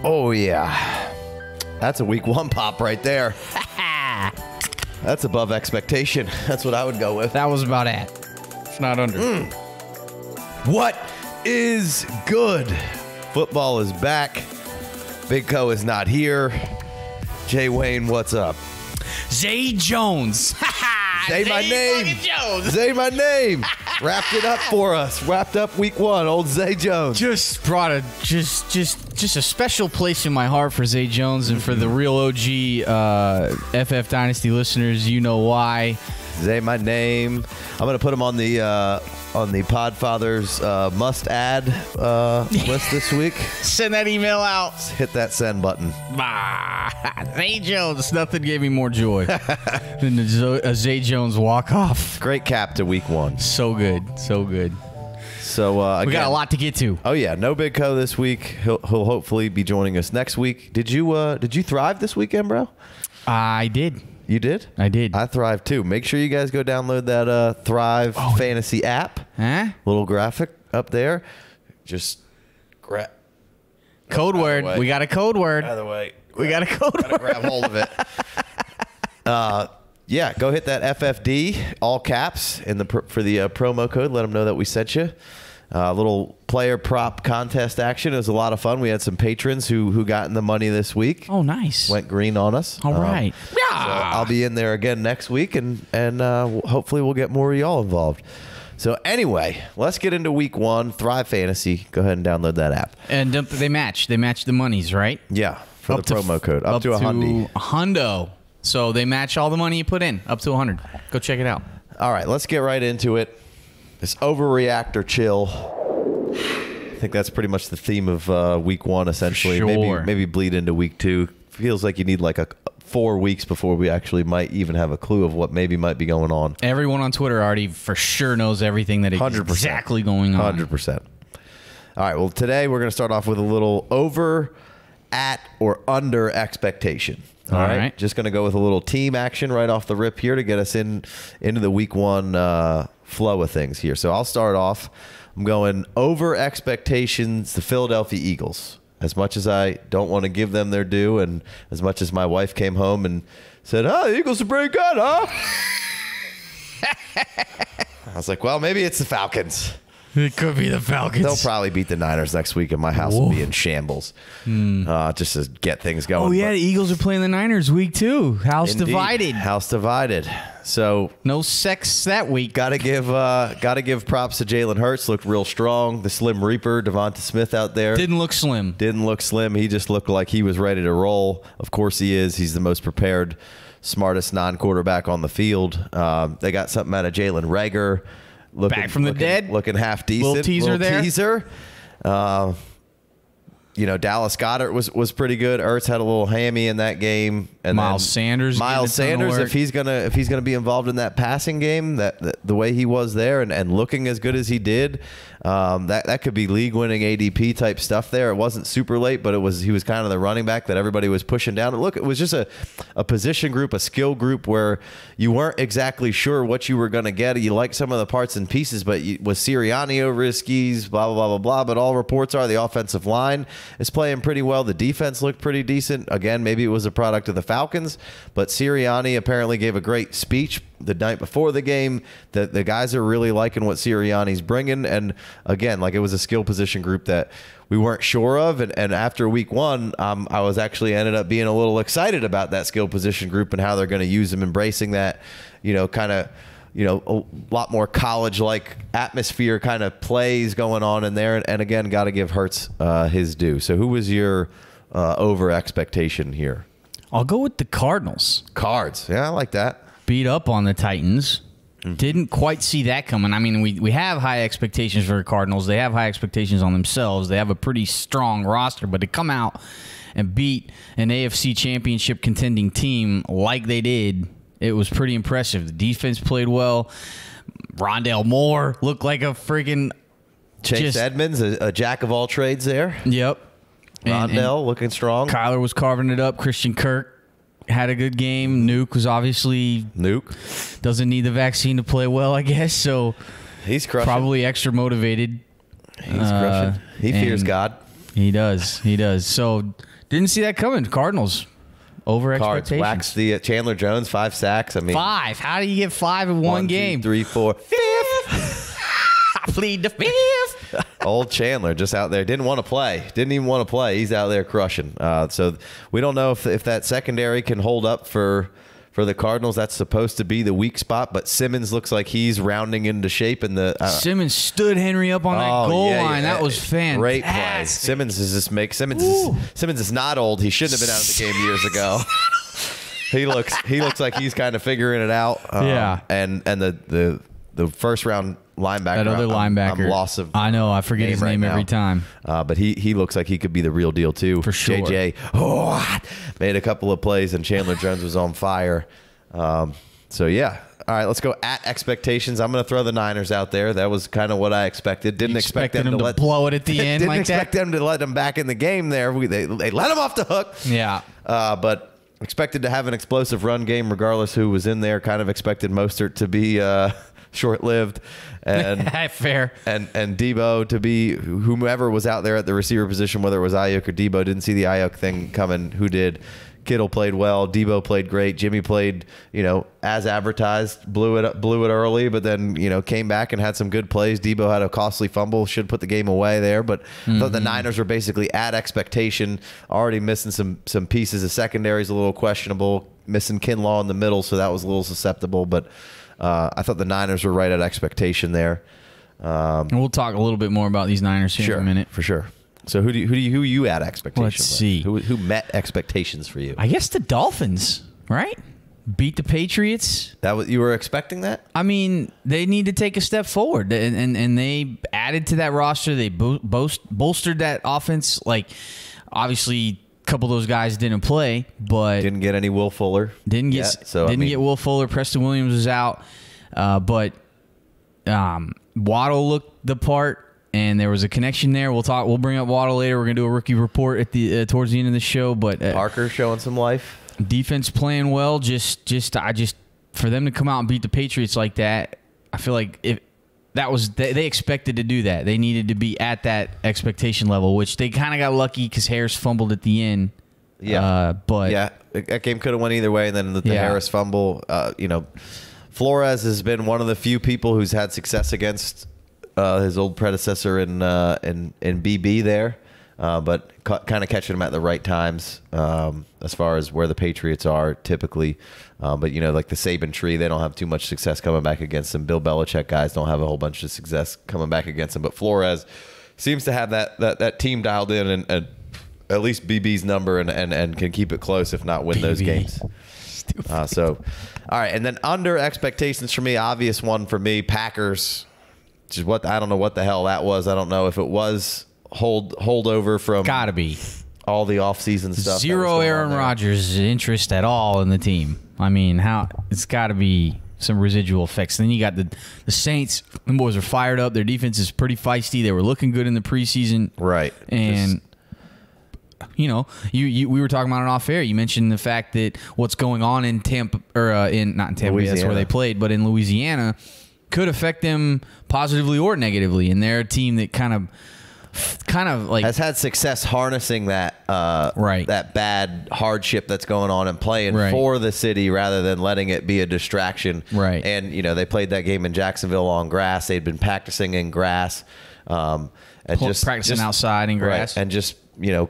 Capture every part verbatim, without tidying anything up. Oh, yeah. That's a week one pop right there. That's above expectation. That's what I would go with. That was about it. It's not under. Mm. What is good? Football is back. Big Co is not here. Jay Wayne, what's up? Zay Jones. Say my name. Jones. Say my name. Wrapped it up for us. Wrapped up week one. Old Zay Jones. Just brought a just just just a special place in my heart for Zay Jones and for the real O G uh, F F Dynasty listeners. You know why. Zay, my name. I'm gonna put him on the uh, on the Podfather's uh, must add uh, list this week. Send that email out. Just hit that send button. Ah, Zay Jones. Nothing gave me more joy than a Zay Jones walk off. Great cap to week one. So good, so good. So uh, again, we got a lot to get to. Oh yeah, no Big Co this week. He'll he'll hopefully be joining us next week. Did you uh, did you thrive this weekend, bro? I did. You did? I did. I thrived too. Make sure you guys go download that uh, Thrive oh. Fantasy app. Huh? Little graphic up there. Just grab. Code oh, word. We got a code word. By the way. We grab, got a code gotta word. Grab hold of it. uh, yeah, go hit that F F D, all caps, in the pr for the uh, promo code. Let them know that we sent you. A uh, little player prop contest action. It was a lot of fun. We had some patrons who who got in the money this week. Oh, nice. Went green on us. All um, right. Yeah. So I'll be in there again next week, and, and uh, hopefully we'll get more of y'all involved. So anyway, let's get into week one, Thrive Fantasy. Go ahead and download that app. And they match. They match the monies, right? Yeah, for up the to, promo code. Up, up to a hundo. A hundo. So they match all the money you put in, up to one hundred. Go check it out. All right, let's get right into it. It's overreact or chill. I think that's pretty much the theme of uh, week one, essentially. Sure. Maybe maybe bleed into week two. Feels like you need like a four weeks before we actually might even have a clue of what maybe might be going on. Everyone on Twitter already for sure knows everything that is exactly going on. one hundred percent. All right. Well, today we're going to start off with a little over, at, or under expectation. All, All right. right. Just going to go with a little team action right off the rip here to get us in into the week one uh, flow of things here. So I'll start off. I'm going over expectations, the Philadelphia Eagles. As much as I don't want to give them their due, and as much as my wife came home and said, oh, the Eagles are pretty good, huh? I was like, well, maybe it's the Falcons. It could be the Falcons. They'll probably beat the Niners next week, and my house Whoa. will be in shambles mm. uh, just to get things going. Oh, yeah, but the Eagles are playing the Niners week two. House indeed. divided. House divided. So no sex that week. Got to give uh, got to give props to Jalen Hurts. Looked real strong. The Slim Reaper, Devonta Smith out there. Didn't look slim. Didn't look slim. He just looked like he was ready to roll. Of course he is. He's the most prepared, smartest non-quarterback on the field. Uh, they got something out of Jalen Rager. Looking, Back from the looking, dead. Looking half decent. Little teaser Little there. teaser. Uh, you know, Dallas Goedert was, was pretty good. Ertz had a little hammy in that game. And Miles then Sanders. Miles Sanders, if he's gonna if he's gonna be involved in that passing game, that, that the way he was there and, and looking as good as he did, um, that that could be league winning A D P type stuff there. It wasn't super late, but it was he was kind of the running back that everybody was pushing down. And look, it was just a, a position group, a skill group where you weren't exactly sure what you were gonna get. You liked some of the parts and pieces, but you, with Sirianni over his skis, blah blah blah blah blah. But all reports are the offensive line is playing pretty well. The defense looked pretty decent. Again, maybe it was a product of the Falcons, but Sirianni apparently gave a great speech the night before the game. The, the guys are really liking what Sirianni's bringing. And again, like it was a skill position group that we weren't sure of. And, and after week one, um, I was actually ended up being a little excited about that skill position group and how they're going to use them, embracing that, you know, kind of, you know, a lot more college-like atmosphere kind of plays going on in there. And, and again, got to give Hurts uh, his due. So who was your uh, over-expectation here? I'll go with the Cardinals. Cards. Yeah, I like that. Beat up on the Titans. Mm-hmm. Didn't quite see that coming. I mean, we, we have high expectations for the Cardinals. They have high expectations on themselves. They have a pretty strong roster. But to come out and beat an A F C championship contending team like they did, it was pretty impressive. The defense played well. Rondale Moore looked like a freaking... Chase just, Edmonds, a, a jack of all trades there. Yep. Rondale and, and looking strong. Kyler was carving it up. Christian Kirk had a good game. Nuke was obviously Nuke doesn't need the vaccine to play well, I guess. So he's crushing. Probably extra motivated. He's uh, crushing. He fears God. He does. He does. So didn't see that coming. Cardinals over expectations. Waxed the uh, Chandler Jones five sacks. I mean five. How do you get five in one, one game? Two, three, four, fifth. I plead the fifth. Old Chandler just out there. Didn't want to play. Didn't even want to play. He's out there crushing. Uh, so we don't know if, if that secondary can hold up for for the Cardinals. That's supposed to be the weak spot, but Simmons looks like he's rounding into shape. In the uh, Simmons stood Henry up on that oh, goal yeah, line. Yeah. That was fantastic. Great play. Simmons is just make Simmons. Is, Simmons is not old. He shouldn't have been out of the game years ago. he looks. He looks like he's kind of figuring it out. Um, yeah. And and the the the first round linebacker. That other linebacker. I'm, I'm loss of I know. I forget his name right every time. Uh, but he he looks like he could be the real deal, too. For sure. J J oh, made a couple of plays, and Chandler Jones was on fire. Um, so, yeah. All right, let's go at expectations. I'm going to throw the Niners out there. That was kind of what I expected. Didn't expect them, them to, to let, blow it at the end didn't like expect that? them to let them back in the game there. We, they, they let them off the hook. Yeah. Uh, but expected to have an explosive run game regardless who was in there. Kind of expected Mostert to be... Uh, short-lived and fair and and Debo to be whomever was out there at the receiver position, whether it was Ayok or Debo. Didn't see the Ayok thing coming. Who did? Kittle played well. Debo played great. Jimmy played, you know, as advertised. Blew it up, blew it early, but then, you know, came back and had some good plays. Debo had a costly fumble. Should put the game away there, but mm-hmm. I thought the Niners were basically at expectation. Already missing some some pieces. The secondary is a little questionable. Missing Kinlaw in the middle, so that was a little susceptible, but. Uh, I thought the Niners were right at expectation there. Um, and we'll talk a little bit more about these Niners here sure, in a minute, for sure. So who do you, who do you, who are you at expectation? Let's with? see who who met expectations for you. I guess the Dolphins, right? Beat the Patriots. That was, you were expecting that? I mean, they need to take a step forward, and and, and they added to that roster. They bo boast, bolstered that offense. Like, obviously. Couple of those guys didn't play, but didn't get any Will Fuller. Didn't get yet, so didn't I mean, get Will Fuller. Preston Williams was out, uh, but um, Waddle looked the part, and there was a connection there. We'll talk. We'll bring up Waddle later. We're gonna do a rookie report at the uh, towards the end of the show. But uh, Parker showing some life. Defense playing well. Just, just, I just for them to come out and beat the Patriots like that. I feel like if that was they, they expected to do that. They needed to be at that expectation level, which they kind of got lucky because Harris fumbled at the end. Yeah, uh, but yeah, that game could have went either way. And then the, the yeah. Harris fumble, uh, you know, Flores has been one of the few people who's had success against uh, his old predecessor in uh, in in B B there, uh, but ca kind of catching him at the right times um, as far as where the Patriots are typically. Um, but, you know, like the Saban tree, they don't have too much success coming back against them. Bill Belichick guys don't have a whole bunch of success coming back against them. But Flores seems to have that that, that team dialed in and, and at least B B's number and, and, and can keep it close, if not win B B. Those games. Uh, so, all right. And then under expectations for me, obvious one for me, Packers. Which is what I don't know what the hell that was. I don't know if it was hold holdover from. Gotta be. All the offseason stuff. Zero Aaron Rodgers interest at all in the team. I mean, how it's got to be some residual effects. Then you got the the Saints. The boys are fired up. Their defense is pretty feisty. They were looking good in the preseason, right? And Just, you know, you, you we were talking about it off air. You mentioned the fact that what's going on in Tampa or uh, in not in Tampa, that's where they played, but in Louisiana could affect them positively or negatively. And they're a team that kind of. Kind of like has had success harnessing that uh, right that bad hardship that's going on and playing right. for the city rather than letting it be a distraction. Right, and you know they played that game in Jacksonville on grass. They'd been practicing in grass, um, and Pl just practicing just, outside in grass, right, and just you know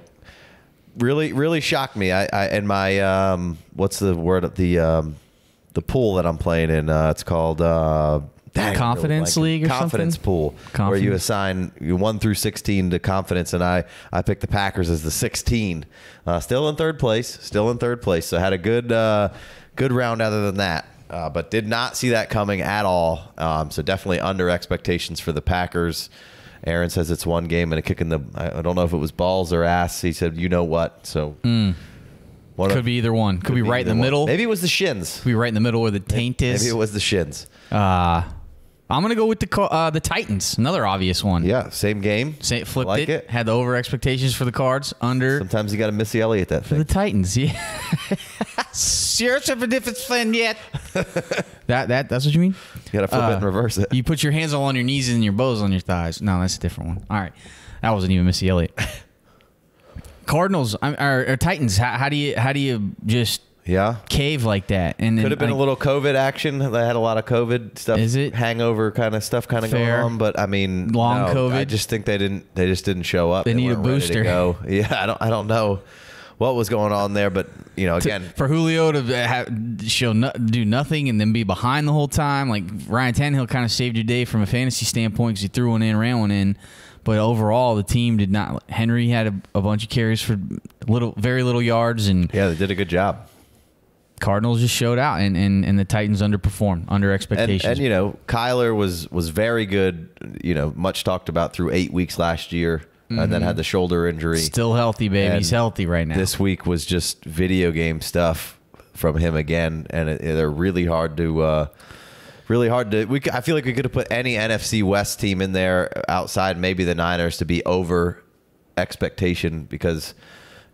really really shocked me. I, I and my um, what's the word of the um, the pool that I'm playing in? Uh, it's called. Uh, Dang, confidence really like league or confidence something? Pool confidence. Where you assign one through sixteen to confidence, and I I picked the Packers as the sixteen, uh, still in third place still in third place so had a good uh, good round other than that, uh, but did not see that coming at all, um, so definitely under expectations for the Packers. Aaron says it's one game and a kick in the I don't know if it was balls or ass. He said you know what so mm. What could a, be either one. Could, could be, be right in the one. middle. Maybe it was the shins. Could be right in the middle where the taint maybe, is. Maybe it was the shins. Uh, I'm going to go with the uh, the Titans, another obvious one. Yeah, same game. Sa flipped like it, it. Had the over-expectations for the Cards, under. Sometimes you got to Missy Elliott that thing. The Titans, yeah. Seriously, for difference plan yet. that, that, that's what you mean? You got to flip uh, it and reverse it. You put your hands all on your knees and your bows on your thighs. No, that's a different one. All right. That wasn't even Missy Elliott. Cardinals, or, or Titans, how, how do you how do you just... Yeah, cave like that, and could have been I, a little COVID action. They had a lot of COVID stuff, is it hangover kind of stuff, kind of going on. But I mean, long no, COVID. I just think they didn't. They just didn't show up. They, they need a booster. Go. Yeah, I don't. I don't know what was going on there, but you know, again, to, for Julio to have, show no, do nothing and then be behind the whole time, like Ryan Tannehill kind of saved your day from a fantasy standpoint because he threw one in, ran one in. But overall, the team did not. Henry had a, a bunch of carries for little, very little yards, and yeah, they did a good job. Cardinals just showed out, and, and, and the Titans underperformed, under expectations. And, and, you know, Kyler was was very good, you know, much talked about through eight weeks last year, mm-hmm. and then had the shoulder injury. Still healthy, baby. And he's healthy right now. This week was just video game stuff from him again, and it, they're really hard to uh, – really hard to – We I feel like we could have put any N F C West team in there outside maybe the Niners to be over expectation because –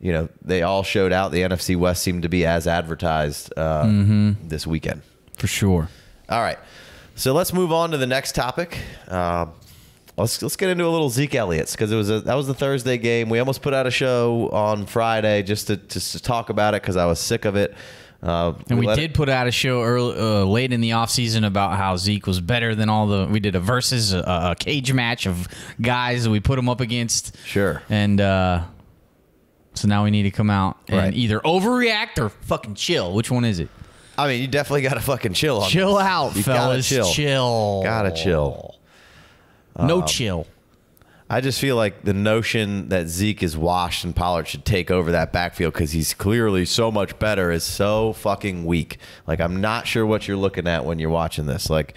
you know, they all showed out. The N F C West seemed to be as advertised uh, mm-hmm. this weekend. For sure. All right. So let's move on to the next topic. Uh, let's, let's get into a little Zeke Elliott's because it was a, that was the Thursday game. We almost put out a show on Friday just to, just to talk about it because I was sick of it. Uh, and we, we did it. put out a show early, uh, late in the offseason about how Zeke was better than all the... We did a versus, a, a cage match of guys that we put him up against. Sure. And... Uh, So now we need to come out and right. either overreact or fucking chill. Which one is it? I mean, you definitely got to fucking chill. On chill this. out, you fellas. Gotta chill. chill. Gotta chill. No um, chill. I just feel like the notion that Zeke is washed and Pollard should take over that backfield because he's clearly so much better is so fucking weak. Like, I'm not sure what you're looking at when you're watching this. Like,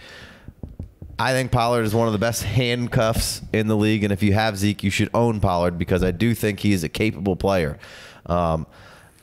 I think Pollard is one of the best handcuffs in the league, and if you have Zeke, you should own Pollard because I do think he is a capable player. Um,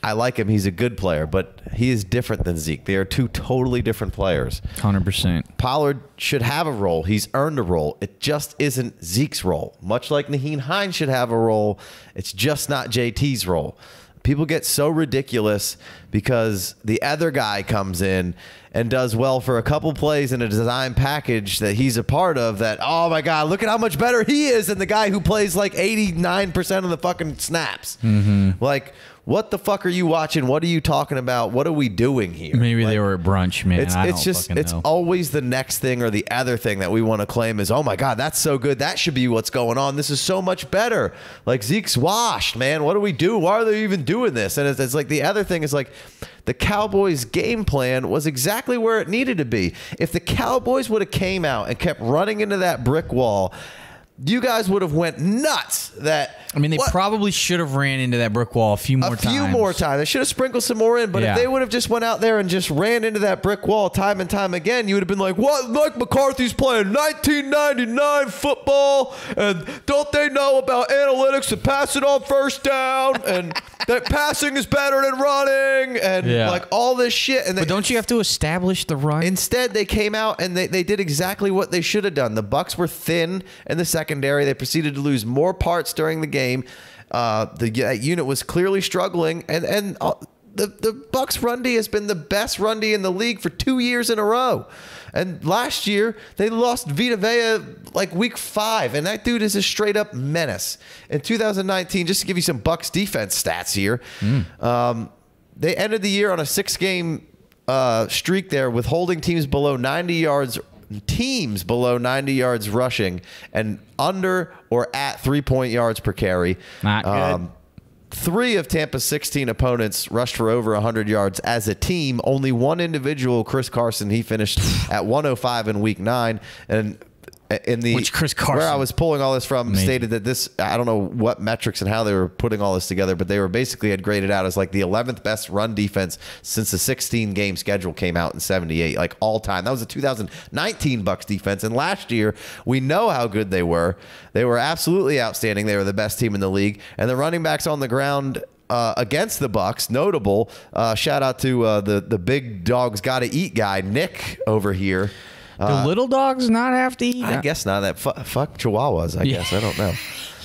I like him. He's a good player, but he is different than Zeke. They are two totally different players. one hundred percent. Pollard should have a role. He's earned a role. It just isn't Zeke's role. Much like Nyheim Hines should have a role, it's just not J T's role. People get so ridiculous because the other guy comes in and does well for a couple plays in a design package that he's a part of that, oh, my God, look at how much better he is than the guy who plays like eighty-nine percent of the fucking snaps. Mm-hmm. Like, what the fuck are you watching? What are you talking about? What are we doing here? Maybe like, they were at brunch, man. It's, I it's don't just, it's know. always the next thing or the other thing that we want to claim is, oh, my God, that's so good. That should be what's going on. This is so much better. Like, Zeke's washed, man. What do we do? Why are they even doing this? And it's, it's like the other thing is like, the Cowboys' game plan was exactly where it needed to be. If the Cowboys would have came out and kept running into that brick wall, you guys would have went nuts. That I mean, they what? probably should have ran into that brick wall a few more a times. A few more times. They should have sprinkled some more in. But yeah. if they would have just went out there and just ran into that brick wall time and time again, you would have been like, what? Mike McCarthy's playing nineteen ninety-nine football, and don't they know about analytics and passing on first down, and that passing is better than running, and yeah. like all this shit. And they, but don't you have to establish the run? Instead, they came out and they, they did exactly what they should have done. The Bucs were thin, and the second secondary. They proceeded to lose more parts during the game. Uh, the that unit was clearly struggling, and and uh, the the Bucs run D has been the best run D in the league for two years in a row. And last year they lost Vita Vea like week five, and that dude is a straight up menace. In two thousand nineteen, just to give you some Bucs defense stats here, mm. um, they ended the year on a six game uh, streak there with holding teams below ninety yards. Teams below ninety yards rushing and under or at three-point yards per carry. Not um, good. Three of Tampa's sixteen opponents rushed for over one hundred yards as a team. Only one individual, Chris Carson, he finished at one oh five in week nine. And in the Which Chris Carson where I was pulling all this from made. stated that this, I don't know what metrics and how they were putting all this together, but they were basically had graded out as like the eleventh best run defense since the sixteen game schedule came out in seventy-eight, like all time. That was a two thousand nineteen Bucs defense. And last year, we know how good they were. They were absolutely outstanding. They were the best team in the league. And the running backs on the ground Uh, against the Bucs, notable. Uh, shout out to uh, the, the big dogs gotta eat guy, Nick, over here. Uh, Do little dogs not have to eat? I guess not. That fu fuck chihuahuas, I yeah. guess. I don't know.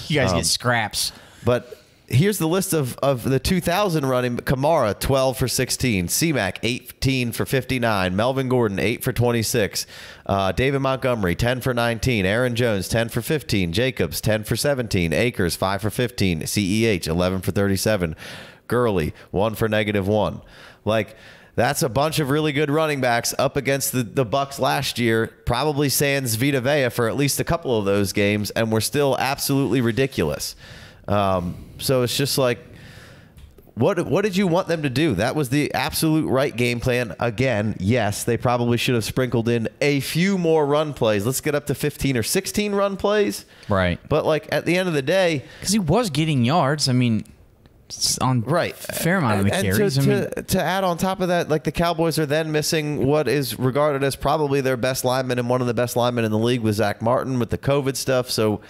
You guys um, get scraps. But here's the list of, of the two thousand running. Kamara, twelve for sixteen. C-Mac, eighteen for fifty-nine. Melvin Gordon, eight for twenty-six. Uh, David Montgomery, ten for nineteen. Aaron Jones, ten for fifteen. Jacobs, ten for seventeen. Akers, five for fifteen. C E H, eleven for thirty-seven. Gurley, one for negative one. Like, that's a bunch of really good running backs up against the, the Bucs last year, probably sans Vita Vea for at least a couple of those games, and we're still absolutely ridiculous. Um, so it's just like, what, what did you want them to do? That was the absolute right game plan. Again, yes, they probably should have sprinkled in a few more run plays. Let's get up to fifteen or sixteen run plays. Right. But, like, at the end of the day... Because he was getting yards. I mean... on right fair amount of the carries. And to, I mean, to, to add on top of that, like, the Cowboys are then missing what is regarded as probably their best lineman and one of the best linemen in the league with Zach Martin with the COVID stuff. So,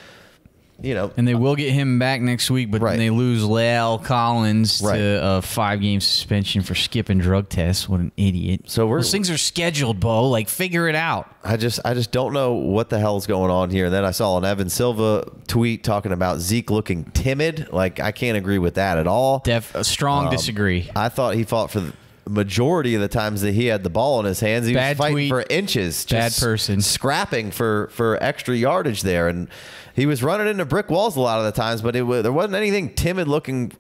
you know, and they will get him back next week, but right. then they lose Lyle Collins right. to a five-game suspension for skipping drug tests. What an idiot! So we're, those things are scheduled, Bo. Like, figure it out. I just, I just don't know what the hell's going on here. And then I saw an Evan Silva tweet talking about Zeke looking timid. Like, I can't agree with that at all. Def, a strong um, disagree. I thought he fought for the majority of the times that he had the ball in his hands. He Bad was fighting tweet. for inches. Just Bad person. Scrapping for for extra yardage there, and he was running into brick walls a lot of the times, but it was, there wasn't anything timid looking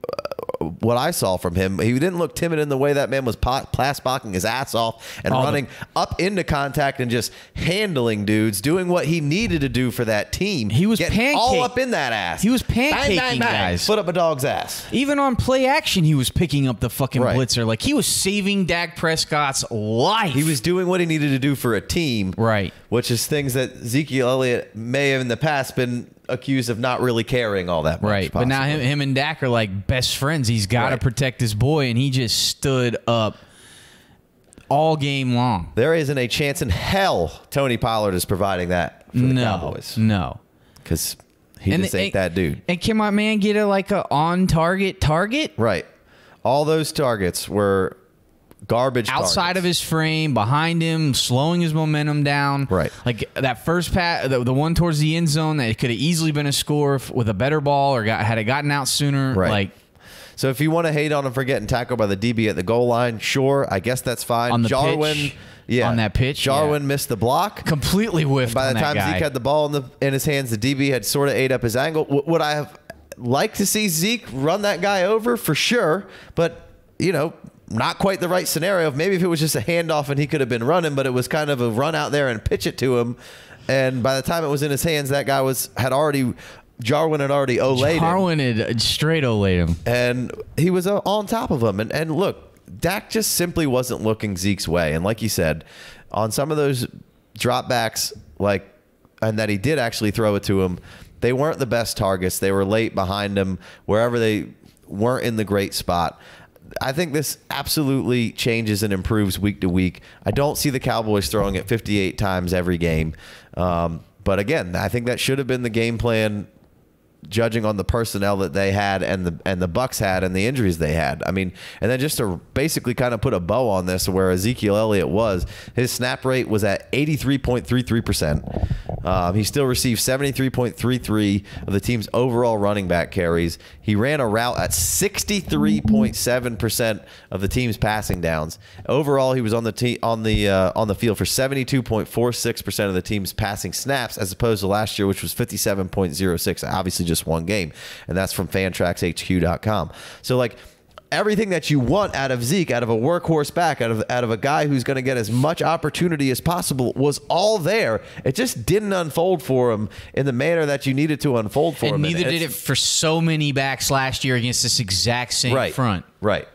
uh, what I saw from him. He didn't look timid in the way that man was plasterboxing his ass off and All running the, up into contact and just handling dudes, doing what he needed to do for that team. He was pancake, all up in that ass. He was pancaking bang, bang, bang, guys. Foot up a dog's ass. Even on play action, he was picking up the fucking right. blitzer. Like, he was saving Dak Prescott's life. He was doing what he needed to do for a team. Right. Which is things that Ezekiel Elliott may have in the past been accused of not really caring all that much. Right. Possibly. But now him, him and Dak are like best friends. He's got to right. protect his boy, and he just stood up all game long. There isn't a chance in hell Tony Pollard is providing that for the no, Cowboys. No. Because he and just the, ain't and, that dude. And can my man get a, like a on-target target? Right. All those targets were garbage outside targets. Of his frame, behind him, slowing his momentum down. Right, like that first pass, the, the one towards the end zone that could have easily been a score if, with a better ball or got, had it gotten out sooner. Right. Like, so if you want to hate on him for getting tackled by the D B at the goal line, sure, I guess that's fine. On the Jarwin, pitch, yeah, on that pitch, Jarwin yeah. missed the block, completely whiffed. And by the on time that guy. Zeke had the ball in the in his hands, the D B had sort of ate up his angle. W would I have liked to see Zeke run that guy over for sure? But you know. Not quite the right scenario. Maybe if it was just a handoff and he could have been running, but it was kind of a run out there and pitch it to him. And by the time it was in his hands, that guy was had already Jarwin had already olayed him. Jarwin had straight olayed him, and he was on top of him. And and look, Dak just simply wasn't looking Zeke's way. And like you said, on some of those dropbacks, like and that he did actually throw it to him, they weren't the best targets. They were late behind him wherever they weren't in the great spot. I think this absolutely changes and improves week to week. I don't see the Cowboys throwing it fifty-eight times every game. Um, but again, I think that should have been the game plan, judging on the personnel that they had and the and the Bucs had and the injuries they had. I mean, and then just to basically kind of put a bow on this, where Ezekiel Elliott was, his snap rate was at eighty-three point three three percent. Um, he still received seventy-three point three three of the team's overall running back carries. He ran a route at sixty-three point seven percent of the team's passing downs. Overall, he was on the te on the uh, on the field for seventy-two point four six percent of the team's passing snaps, as opposed to last year, which was fifty-seven point zero six. Obviously, just one game, and that's from Fantrax H Q dot com. So, like, everything that you want out of Zeke, out of a workhorse back, out of out of a guy who's going to get as much opportunity as possible, was all there. It just didn't unfold for him in the manner that you needed to unfold for and him. Neither and did it for so many backs last year against this exact same right, front. Right.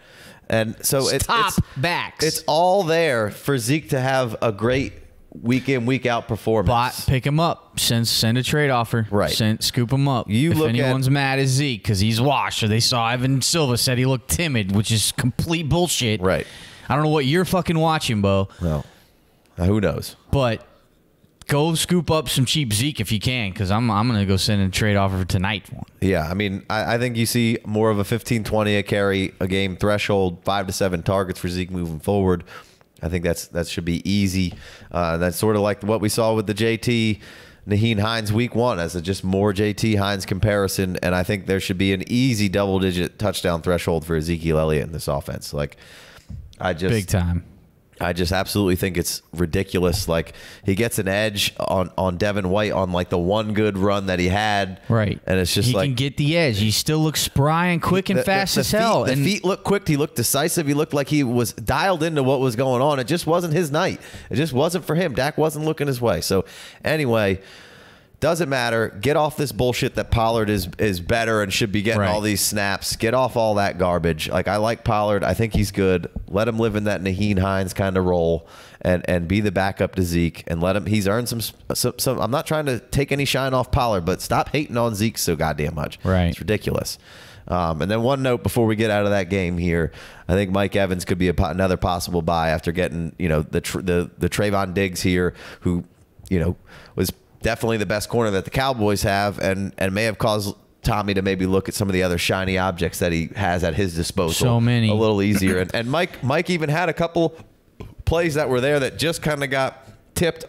And so it's top it's, backs. It's all there for Zeke to have a great week in, week out performance. Bot, pick him up. Send send a trade offer. Right. Send, scoop him up. You if look anyone's at, mad at Zeke because he's washed, or they saw Evan Silva said he looked timid, which is complete bullshit. Right. I don't know what you're fucking watching, Bo. No. Uh, who knows? But go scoop up some cheap Zeke if you can, because I'm I'm gonna go send a trade offer for tonight. Yeah, I mean, I, I think you see more of a fifteen twenty a carry a game threshold, five to seven targets for Zeke moving forward. I think that's that should be easy. Uh, that's sort of like what we saw with the J T Nyheim Hines week one, as a just more J T Hines comparison. And I think there should be an easy double digit touchdown threshold for Ezekiel Elliott in this offense. Like, I just big time. I just absolutely think it's ridiculous. Like, he gets an edge on, on Devin White on like the one good run that he had. Right. And it's just he like. He can get the edge. He still looks spry and quick and the, fast the, the as feet, hell. The and feet looked quick. He looked decisive. He looked like he was dialed into what was going on. It just wasn't his night. It just wasn't for him. Dak wasn't looking his way. So anyway, doesn't matter. Get off this bullshit that Pollard is is better and should be getting right. all these snaps. Get off all that garbage. Like, I like Pollard. I think he's good. Let him live in that Nyheim Hines kind of role and and be the backup to Zeke, and let him. He's earned some, some some. I'm not trying to take any shine off Pollard, but stop hating on Zeke so goddamn much. Right, it's ridiculous. Um, and then one note before we get out of that game here, I think Mike Evans could be a, another possible buy after getting you know the the the Trayvon Diggs here, who you know was. Definitely the best corner that the Cowboys have, and and may have caused Tommy to maybe look at some of the other shiny objects that he has at his disposal. So many. A little easier. And, and Mike Mike even had a couple plays that were there that just kind of got tipped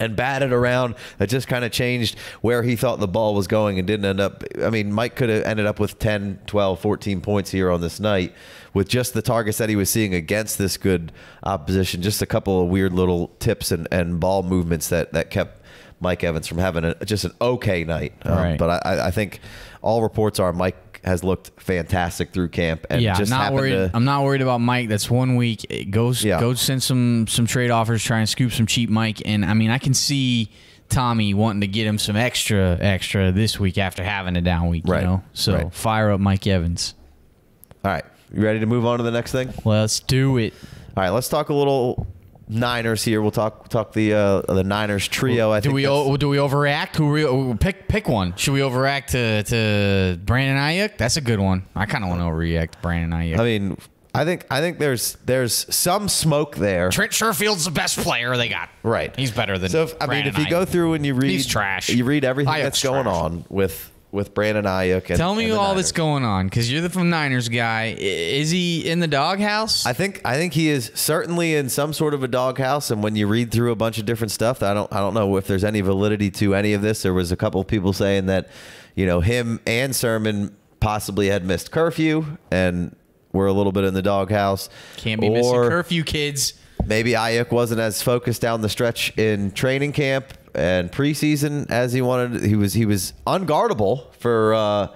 and batted around, that just kind of changed where he thought the ball was going and didn't end up. I mean, Mike could have ended up with ten, twelve, fourteen points here on this night with just the targets that he was seeing against this good opposition. Just a couple of weird little tips and, and ball movements that, that kept Mike Evans from having a, just an okay night. Um, right. But I, I think all reports are Mike has looked fantastic through camp. And yeah, just I'm not worried. To, I'm not worried about Mike. That's one week. It goes, yeah. Go send some some trade offers, try and scoop some cheap Mike. And, I mean, I can see Tommy wanting to get him some extra extra this week after having a down week. Right. You know? So right. fire up Mike Evans. All right. You ready to move on to the next thing? Let's do it. All right. Let's talk a little – Niners here. We'll talk talk the uh, the Niners trio. I do think we o do we overreact? Who we pick pick one? Should we overreact to to Brandon Ayuk? That's a good one. I kind of want to overreact to Brandon Ayuk. I mean, I think I think there's there's some smoke there. Trent Sherfield's the best player they got. Right, he's better than. So if, I mean, if you Ayuk. go through and you read, he's trash. You read everything Ayuk's that's going trash. on with. With Brandon Ayuk. And, Tell me and all Niners. that's going on, because you're the from Niners guy. Is he in the doghouse? I think I think he is certainly in some sort of a doghouse. And when you read through a bunch of different stuff, I don't I don't know if there's any validity to any of this. There was a couple of people saying that, you know, him and Sermon possibly had missed curfew and were a little bit in the doghouse. Can't be or missing curfew, kids. Maybe Ayuk wasn't as focused down the stretch in training camp and preseason as he wanted. He was he was unguardable for uh,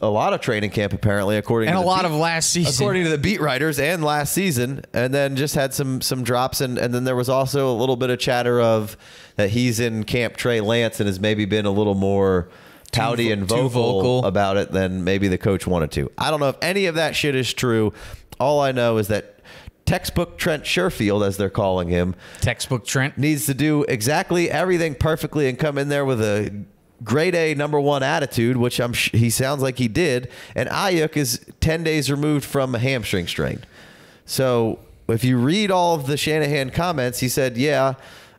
a lot of training camp, apparently, according and to a lot of last season, according to the beat writers, and last season, and then just had some some drops, and and then there was also a little bit of chatter of that he's in camp Trey Lance and has maybe been a little more pouty too, and vocal, vocal about it than maybe the coach wanted to. I don't know if any of that shit is true. All I know is that textbook Trent Sherfield, as they're calling him, textbook Trent, needs to do exactly everything perfectly and come in there with a grade A number one attitude, which I'm sh he sounds like he did. And Ayuk is ten days removed from a hamstring strain. So if you read all of the Shanahan comments, he said, yeah,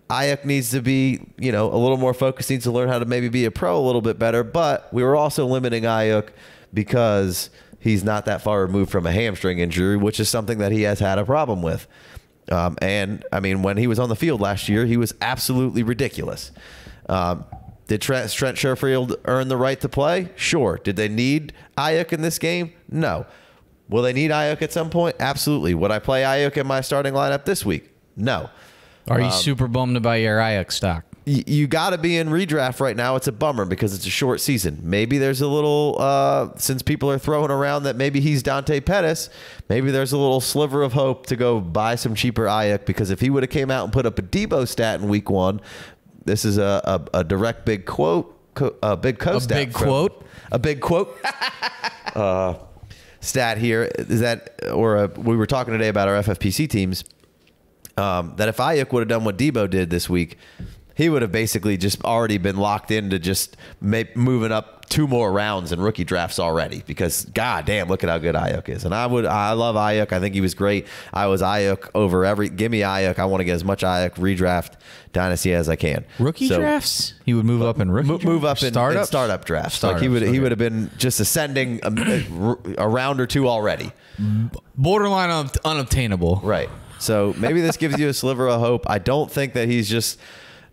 Ayuk needs to be, you know, a little more focused, needs to learn how to maybe be a pro a little bit better. But we were also limiting Ayuk because he's not that far removed from a hamstring injury, which is something that he has had a problem with. Um, and, I mean, when he was on the field last year, he was absolutely ridiculous. Um, did Trent, Trent Sherfield earn the right to play? Sure. Did they need Ayuk in this game? No. Will they need Ayuk at some point? Absolutely. Would I play Ayuk in my starting lineup this week? No. Are you um, super bummed about your Ayuk stock? You got to be in redraft right now. It's a bummer because it's a short season. Maybe there's a little, uh, since people are throwing around that maybe he's Dante Pettis, maybe there's a little sliver of hope to go buy some cheaper Ayuk, because if he would have came out and put up a Debo stat in week one, this is a, a, a direct big quote, co a big co a stat. Big from, quote? A big quote. uh, stat here is that, or a, we were talking today about our F F P C teams, um, that if Ayuk would have done what Debo did this week, he would have basically just already been locked into just moving up two more rounds in rookie drafts already, because god damn, look at how good Ayuk is. And I would, I love Ayuk. I think he was great. I was Ayuk over every. Give me Ayuk. I want to get as much Ayuk redraft dynasty as I can. Rookie so, drafts, he would move up in rookie. Move draft? up in startup in startup drafts. Startups, like he would, okay. he would have been just ascending a, a round or two already. Borderline un unobtainable. Right. So maybe this gives you a sliver of hope. I don't think that he's just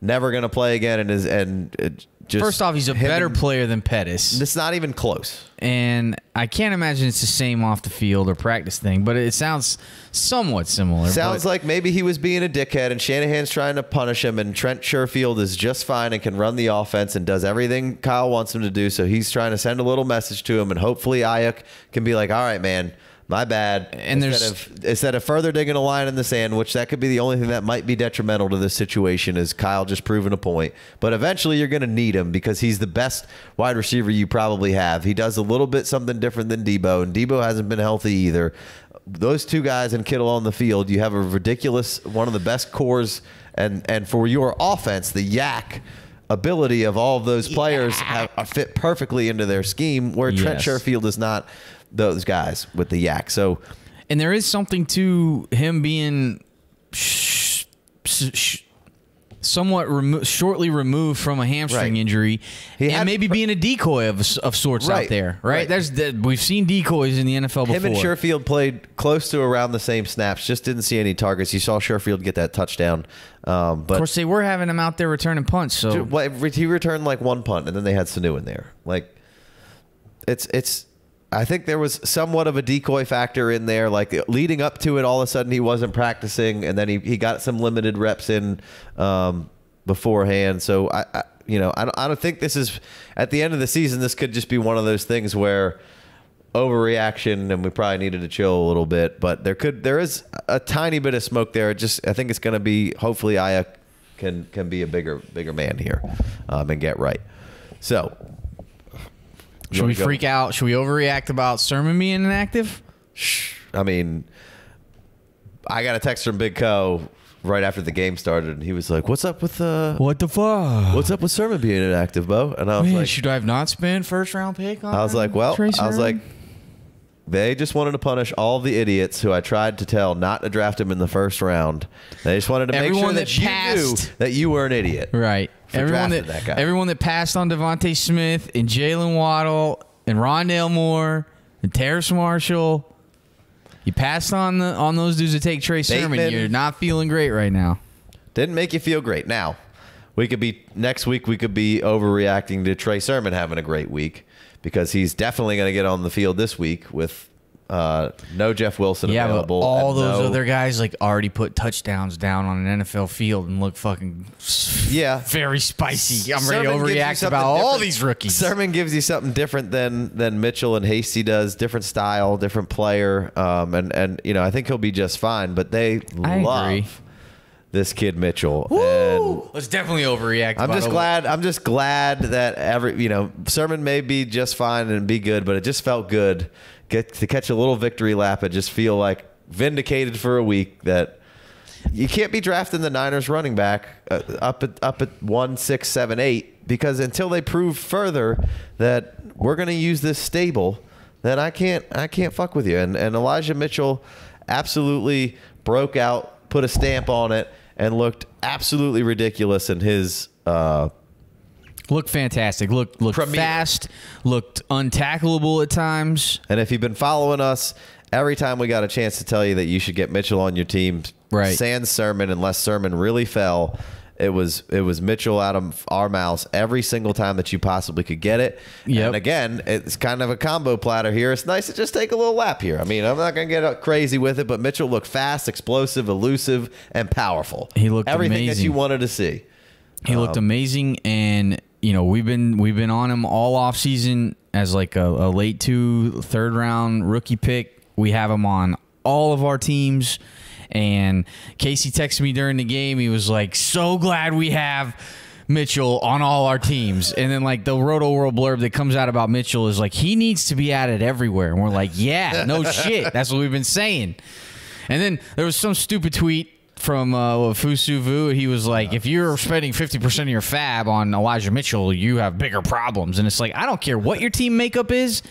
never going to play again. And is and it just first off, he's a better and, player than Pettis. It's not even close. And I can't imagine it's the same off the field or practice thing, but it sounds somewhat similar. Sounds like maybe he was being a dickhead and Shanahan's trying to punish him, and Trent Sherfield is just fine and can run the offense and does everything Kyle wants him to do. So he's trying to send a little message to him, and hopefully Ayok can be like, all right, man, my bad. And instead of, instead of further digging a line in the sand, which that could be the only thing that might be detrimental to this situation, is Kyle just proving a point. But eventually you're going to need him because he's the best wide receiver you probably have. He does a little bit something different than Debo, and Debo hasn't been healthy either. Those two guys and Kittle on the field, you have a ridiculous, one of the best cores. And, and for your offense, the yak ability of all of those players yeah. have, fit perfectly into their scheme, where yes. Trent Sherfield is not those guys with the yak. So, and there is something to him being sh sh sh somewhat remo shortly removed from a hamstring right. injury, he and had, maybe being a decoy of of sorts right, out there. Right? right. There's the, we've seen decoys in the N F L before. Him and Sherfield played close to around the same snaps. Just didn't see any targets. You saw Sherfield get that touchdown. Um, but of course, they were having him out there returning punts. So he returned like one punt, and then they had Sanu in there. Like, it's it's. I think there was somewhat of a decoy factor in there, like leading up to it. All of a sudden he wasn't practicing, and then he, he got some limited reps in um, beforehand. So I, I you know, I don't, I don't think this is at the end of the season. This could just be one of those things where overreaction, and we probably needed to chill a little bit, but there could, there is a tiny bit of smoke there. It just, I think it's going to be, hopefully Ayok can, can be a bigger, bigger man here um, and get right. So, should we freak out? Should we overreact about Sermon being inactive? I mean, I got a text from Big Co right after the game started, and he was like, what's up with uh, what the fuck? What's up with Sermon being inactive, Bo? And I was Man, like, should I have not spent first round pick on I was like, well, Trace I was Sermon? like, they just wanted to punish all the idiots who I tried to tell not to draft him in the first round. They just wanted to make Everyone sure that, that you passed. knew that you were an idiot. Right. Everyone that, that guy. everyone that passed on Devonta Smith and Jaylen Waddle and Rondale Moore and Terrace Marshall. You passed on the on those dudes that take Trey Sermon. Bateman. You're not feeling great right now. Didn't make you feel great. Now, we could be next week we could be overreacting to Trey Sermon having a great week, because he's definitely going to get on the field this week with uh, no Jeff Wilson yeah, available. But all those no, other guys like already put touchdowns down on an N F L field and look fucking yeah very spicy. I'm Sermon ready to overreact about different. all these rookies. Sermon gives you something different than than Mitchell and Hasty does. Different style, different player, um, and and you know I think he'll be just fine. But they I love. Agree. This kid Mitchell. And let's definitely overreact. I'm just glad. I'm just glad that every you know Sermon may be just fine and be good, but it just felt good get to catch a little victory lap and just feel like vindicated for a week that you can't be drafting the Niners running back uh, up at up at one six seven eight because until they prove further that we're going to use this stable, then I can't I can't fuck with you. And and Elijah Mitchell absolutely broke out. Put a stamp on it and looked absolutely ridiculous in his uh looked fantastic. Looked looked premier. fast, looked untackleable at times. And if you've been following us, every time we got a chance to tell you that you should get Mitchell on your team, right. sans Sermon, unless Sermon really fell, it was it was Mitchell out of our mouths every single time that you possibly could get it. Yep. And again, it's kind of a combo platter here. It's nice to just take a little lap here. I mean, I'm not going to get crazy with it, but Mitchell looked fast, explosive, elusive, and powerful. He looked everything amazing. that you wanted to see. He um, looked amazing, and you know we've been we've been on him all off season as like a, a late two, third round rookie pick. We have him on all of our teams. And Casey texted me during the game. He was like, so glad we have Mitchell on all our teams. And then, like, the Roto World blurb that comes out about Mitchell is like, he needs to be at it everywhere. And we're like, yeah, no shit. That's what we've been saying. And then there was some stupid tweet from uh, Fusuvu. He was like, if you're spending fifty percent of your fab on Elijah Mitchell, you have bigger problems. And it's like, I don't care what your team makeup is.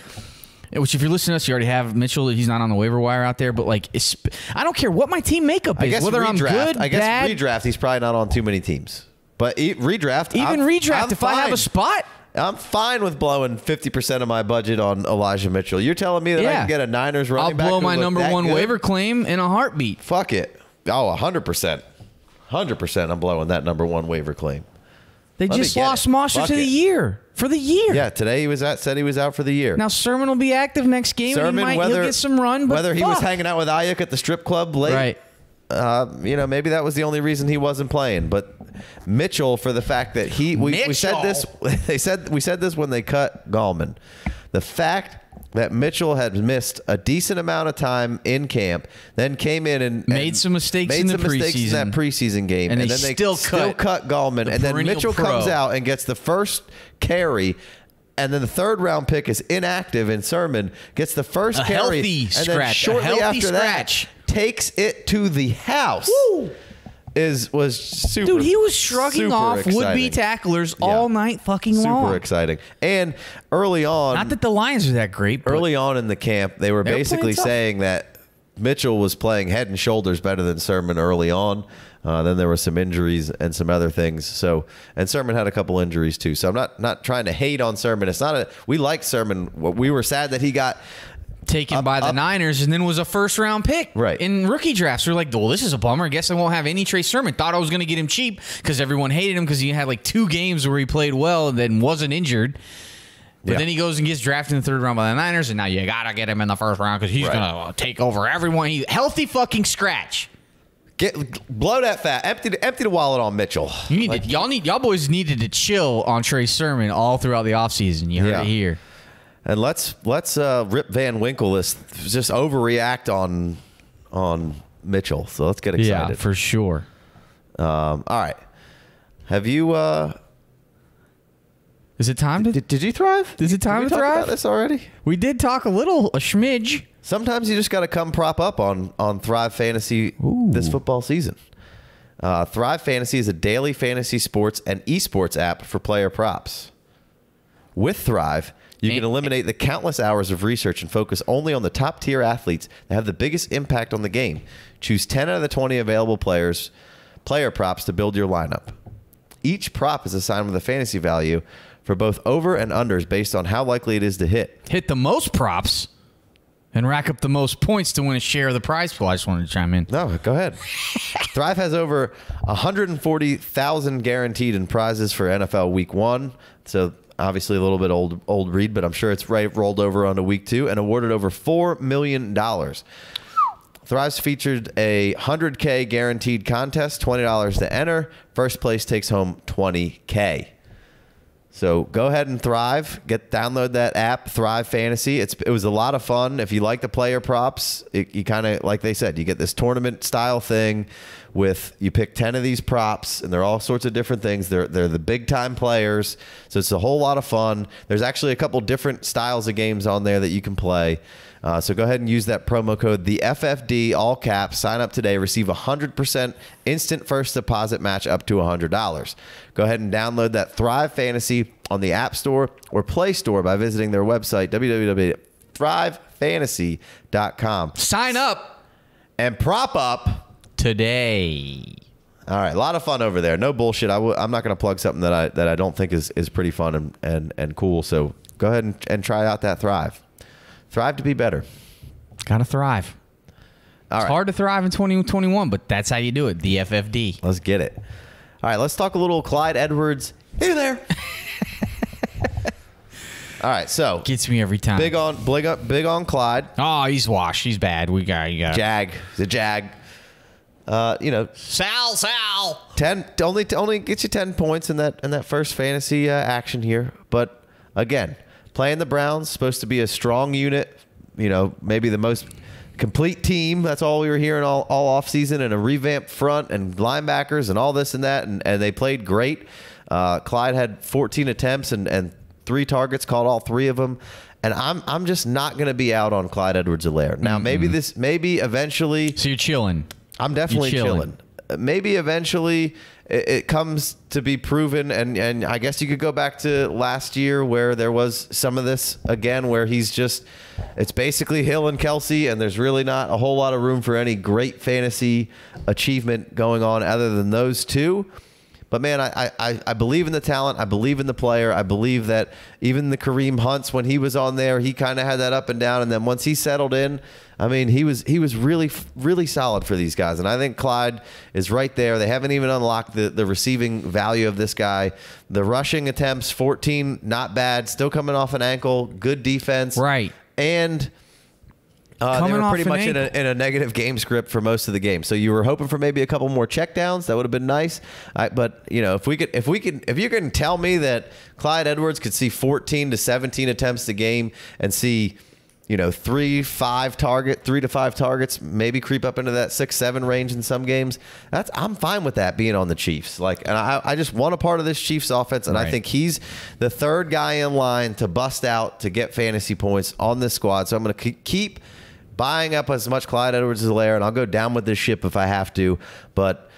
Which, if you're listening to us, you already have Mitchell. He's not on the waiver wire out there. But, like, it's, I don't care what my team makeup is. I guess whether redraft, I'm good, I guess bad, redraft, he's probably not on too many teams. But e redraft. Even I'm, redraft, I'm if fine. I have a spot. I'm fine with blowing fifty percent of my budget on Elijah Mitchell. You're telling me that yeah. I can get a Niners running I'll back. I'll blow my number one good? waiver claim in a heartbeat. Fuck it. Oh, one hundred percent. one hundred percent I'm blowing that number one waiver claim. They Let just lost Mostert to the year. For the year. Yeah, today he was out, said he was out for the year. Now, Sermon will be active next game. Sermon, and he might, whether, he'll get some run. But whether fuck. he was hanging out with Ayok at the strip club late, right. uh, you know, maybe that was the only reason he wasn't playing. But Mitchell, for the fact that he, we, we said this, they said, we said this when they cut Gallman. The fact that Mitchell had missed a decent amount of time in camp, then came in and, and made some mistakes made in some the mistakes preseason. in that preseason game, and, and they then they still cut, still cut Gallman, the and then Mitchell pro. comes out and gets the first carry, and then the third round pick is inactive, and Sermon gets the first a carry, healthy and scratch, then shortly a after scratch. that takes it to the house. Woo. Is was super. Dude, he was shrugging off would-be tacklers yeah. all night fucking super long. Super exciting. And early on, not that the Lions are that great. Early on in the camp, they were basically saying that Mitchell was playing head and shoulders better than Sermon early on. Uh, then there were some injuries and some other things. So, and Sermon had a couple injuries too. So I'm not not trying to hate on Sermon. It's not a we like Sermon. We were sad that he got taken up, by the up. Niners, and then was a first-round pick right. in rookie drafts. We were like, well, this is a bummer. I guess I won't have any Trey Sermon. Thought I was going to get him cheap because everyone hated him because he had like two games where he played well and then wasn't injured. But yeah. then he goes and gets drafted in the third round by the Niners, and now you got to get him in the first round because he's right. going to take over everyone. He, healthy fucking scratch. Get blow that fat. Empty the, empty the wallet on Mitchell. You need like, y'all need y'all boys needed to chill on Trey Sermon all throughout the offseason. You heard yeah. it here. And let's let's uh, rip Van Winkle this, just overreact on on Mitchell. So let's get excited. Yeah, for sure. Um, all right. Have you? Uh, Is it time to? Did, did you thrive? Is it time to thrive? Did we talk about this already? We did talk a little, a schmidge. Sometimes you just got to come prop up on on Thrive Fantasy Ooh. this football season. Uh, Thrive Fantasy is a daily fantasy sports and esports app for player props. With Thrive, you can eliminate the countless hours of research and focus only on the top-tier athletes that have the biggest impact on the game. Choose ten out of the twenty available players, player props to build your lineup. Each prop is assigned with a fantasy value for both over and unders based on how likely it is to hit. Hit the most props and rack up the most points to win a share of the prize pool. I just wanted to chime in. No, go ahead. Thrive has over one hundred forty thousand guaranteed in prizes for N F L Week one. So obviously a little bit old old read, but I'm sure it's right rolled over onto week two and awarded over four million dollars. Thrive's featured a one hundred K guaranteed contest, twenty dollars to enter. First place takes home twenty K. So go ahead and Thrive. Get download that app, Thrive Fantasy. It's It was a lot of fun. If you like the player props, it, you kind of, like they said, you get this tournament-style thing with you pick ten of these props, and they're all sorts of different things. They're, they're the big-time players, so it's a whole lot of fun. There's actually a couple different styles of games on there that you can play. Uh, so go ahead and use that promo code, the F F D, all caps. Sign up today. Receive one hundred percent instant first deposit match up to one hundred dollars. Go ahead and download that Thrive Fantasy on the App Store or Play Store by visiting their website, w w w dot thrive fantasy dot com. Sign up and prop up today. All right, a lot of fun over there. No bullshit. I w I'm not going to plug something that I that I don't think is is pretty fun and and and cool. So go ahead and, and try out that Thrive. Thrive to be better. Gotta thrive. All it's right. hard to thrive in twenty twenty-one, but that's how you do it. The F F D. Let's get it. All right, let's talk a little Clyde Edwards. Hey there. All right, so gets me every time. Big on, big on, big on Clyde. Oh, he's washed. He's bad. We got, you got jag. The jag. Uh, you know, Sal, Sal. Ten only, only gets you ten points in that in that first fantasy uh, action here. But again, playing the Browns, supposed to be a strong unit, you know, maybe the most complete team. That's all we were hearing all, all offseason, and a revamped front and linebackers and all this and that, and, and they played great. Uh, Clyde had fourteen attempts and, and three targets, caught all three of them. And I'm I'm just not going to be out on Clyde Edwards-Helaire. Now, mm-hmm. maybe this, maybe eventually. So you're chilling. I'm definitely you're chilling. chilling. Maybe eventually it comes to be proven, and, and I guess you could go back to last year where there was some of this again, where he's just, it's basically Hill and Kelsey, and there's really not a whole lot of room for any great fantasy achievement going on other than those two. But man, I, I, I believe in the talent. I believe in the player. I believe that even the Kareem Hunts, when he was on there, he kind of had that up and down. And then once he settled in, I mean, he was he was really, really solid for these guys. And I think Clyde is right there. They haven't even unlocked the, the receiving value of this guy. The rushing attempts, fourteen, not bad. Still coming off an ankle. Good defense. Right. And Uh, they were pretty much in a, in a negative game script for most of the game, so you were hoping for maybe a couple more checkdowns. That would have been nice, I, but you know, if we could, if we could, if you can tell me that Clyde Edwards could see fourteen to seventeen attempts a game and see, you know, three five target, three to five targets, maybe creep up into that six seven range in some games, that's I'm fine with that being on the Chiefs. Like, and I, I just want a part of this Chiefs offense, and right. I think he's the third guy in line to bust out to get fantasy points on this squad. So I'm going to keep buying up as much Clyde Edwards-Helaire, and I'll go down with this ship if I have to. But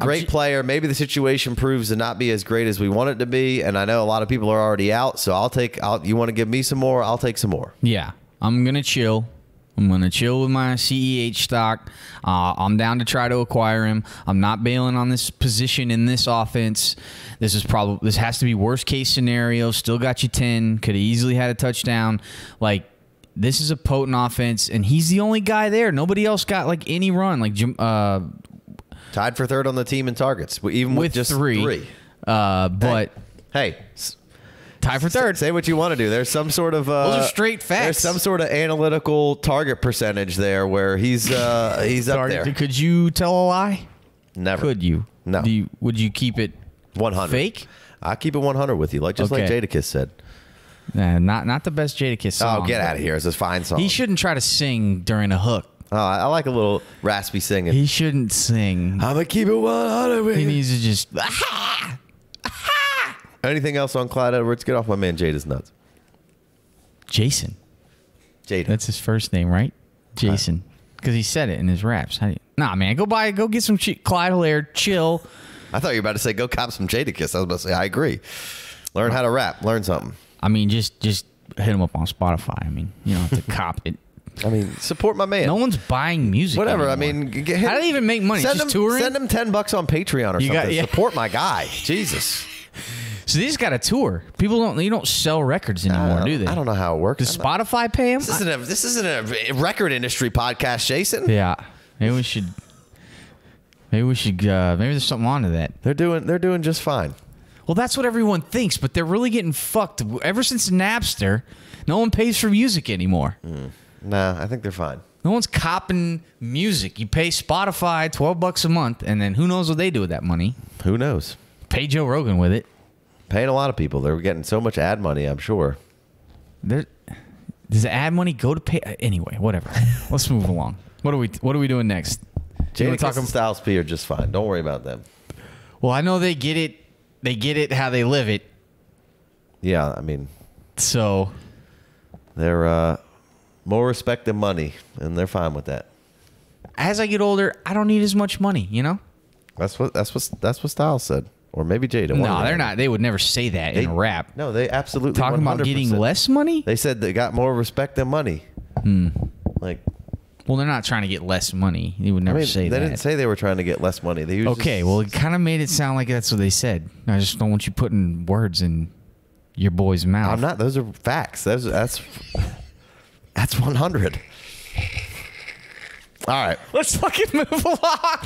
great player. Maybe the situation proves to not be as great as we want it to be, and I know a lot of people are already out, so I'll take I'll, you want to give me some more? I'll take some more. Yeah, I'm going to chill. I'm going to chill with my C E H stock. Uh, I'm down to try to acquire him. I'm not bailing on this position in this offense. This is probably this has to be worst-case scenario. Still got you ten. Could have easily had a touchdown. Like, this is a potent offense, and he's the only guy there. Nobody else got like any run. Like uh, tied for third on the team in targets, even with, with just three. three. Uh, but hey, hey, tied for third. Say what you want to do. There's some sort of uh, those are straight facts. There's some sort of analytical target percentage there where he's uh, he's up there. Could you tell a lie? Never. Could you? No. Do you, would you keep it one hundred? Fake? I keep it one hundred with you, like just okay. like Jadakiss said. Nah, not not the best Jadakiss song. Oh, get out of here. It's a fine song. He shouldn't try to sing during a hook. Oh, I like a little raspy singing. He shouldn't sing. I'm going to keep it one hundred with you. He needs to just... Aha! Aha! Anything else on Clyde Edwards? Get off my man Jada's nuts. Jason. Jada. That's his first name, right? Jason. Because he said it in his raps. How do you... Nah, man. Go buy, go get some Clyde Edwards. Chill. I thought you were about to say, go cop some Jadakiss. I was about to say, I agree. Learn how to rap. Learn something. I mean, just just hit him up on Spotify. I mean, you don't have to cop it. I mean, support my man. No one's buying music. Whatever. Anymore. I mean, get him, how do they even make money? Send just him, touring? Send him ten bucks on Patreon or you something. Got, yeah. Support my guy. Jesus. So they just got a tour. People don't. You don't sell records anymore, do they? I don't know how it works. Does Spotify not, pay him? This isn't a, this isn't a record industry podcast, Jason. Yeah. Maybe we should. Maybe we should. Uh, maybe there's something onto that. They're doing. They're doing just fine. Well, that's what everyone thinks, but they're really getting fucked. Ever since Napster, no one pays for music anymore. Mm. Nah, I think they're fine. No one's copping music. You pay Spotify twelve bucks a month, and then who knows what they do with that money? Who knows? Pay Joe Rogan with it. Paying a lot of people. They're getting so much ad money, I'm sure. They're, does the ad money go to pay? Anyway, whatever. Let's move along. What are we, what are we doing next? Jadakiss and Styles P are just fine. Don't worry about them. Well, I know they get it. They get it how they live it. Yeah, I mean. So. They're uh, more respect than money, and they're fine with that. As I get older, I don't need as much money, you know? That's what that's what, that's what Styles said. Or maybe Jada. No, they're not. They would never say that they, in a rap. No, they absolutely talking one hundred percent. About getting less money? They said they got more respect than money. Hmm. Like. Well, they're not trying to get less money. They would never I mean, say they that. They didn't say they were trying to get less money. They okay, just, well, it kind of made it sound like that's what they said. I just don't want you putting words in your boy's mouth. I'm not. Those are facts. Those, that's that's one hundred. All right. Let's fucking move along.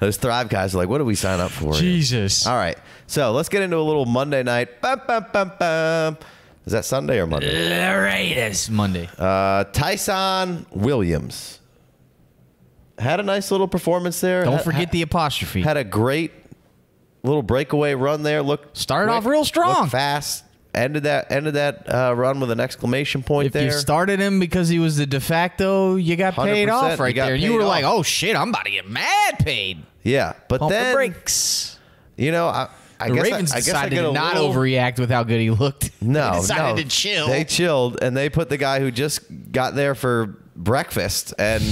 Those Thrive guys are like, what do we sign up for? Jesus. Here? All right. So let's get into a little Monday night. Bum, bum, bum, bum. Is that Sunday or Monday? It's Monday. Uh, Tyson Williams. Had a nice little performance there. Don't had, forget had, the apostrophe. Had a great little breakaway run there. Looked Started quick, off real strong. Fast. Ended that ended that uh, run with an exclamation point if there. If you started him because he was the de facto, you got paid off right there. You were off. Like, oh, shit, I'm about to get mad paid. Yeah, but Pump then. The brakes. You know, I. I the guess Ravens I, I decided guess I to not little... overreact with how good he looked. No, they decided no. to chill. They chilled, and they put the guy who just got there for breakfast, and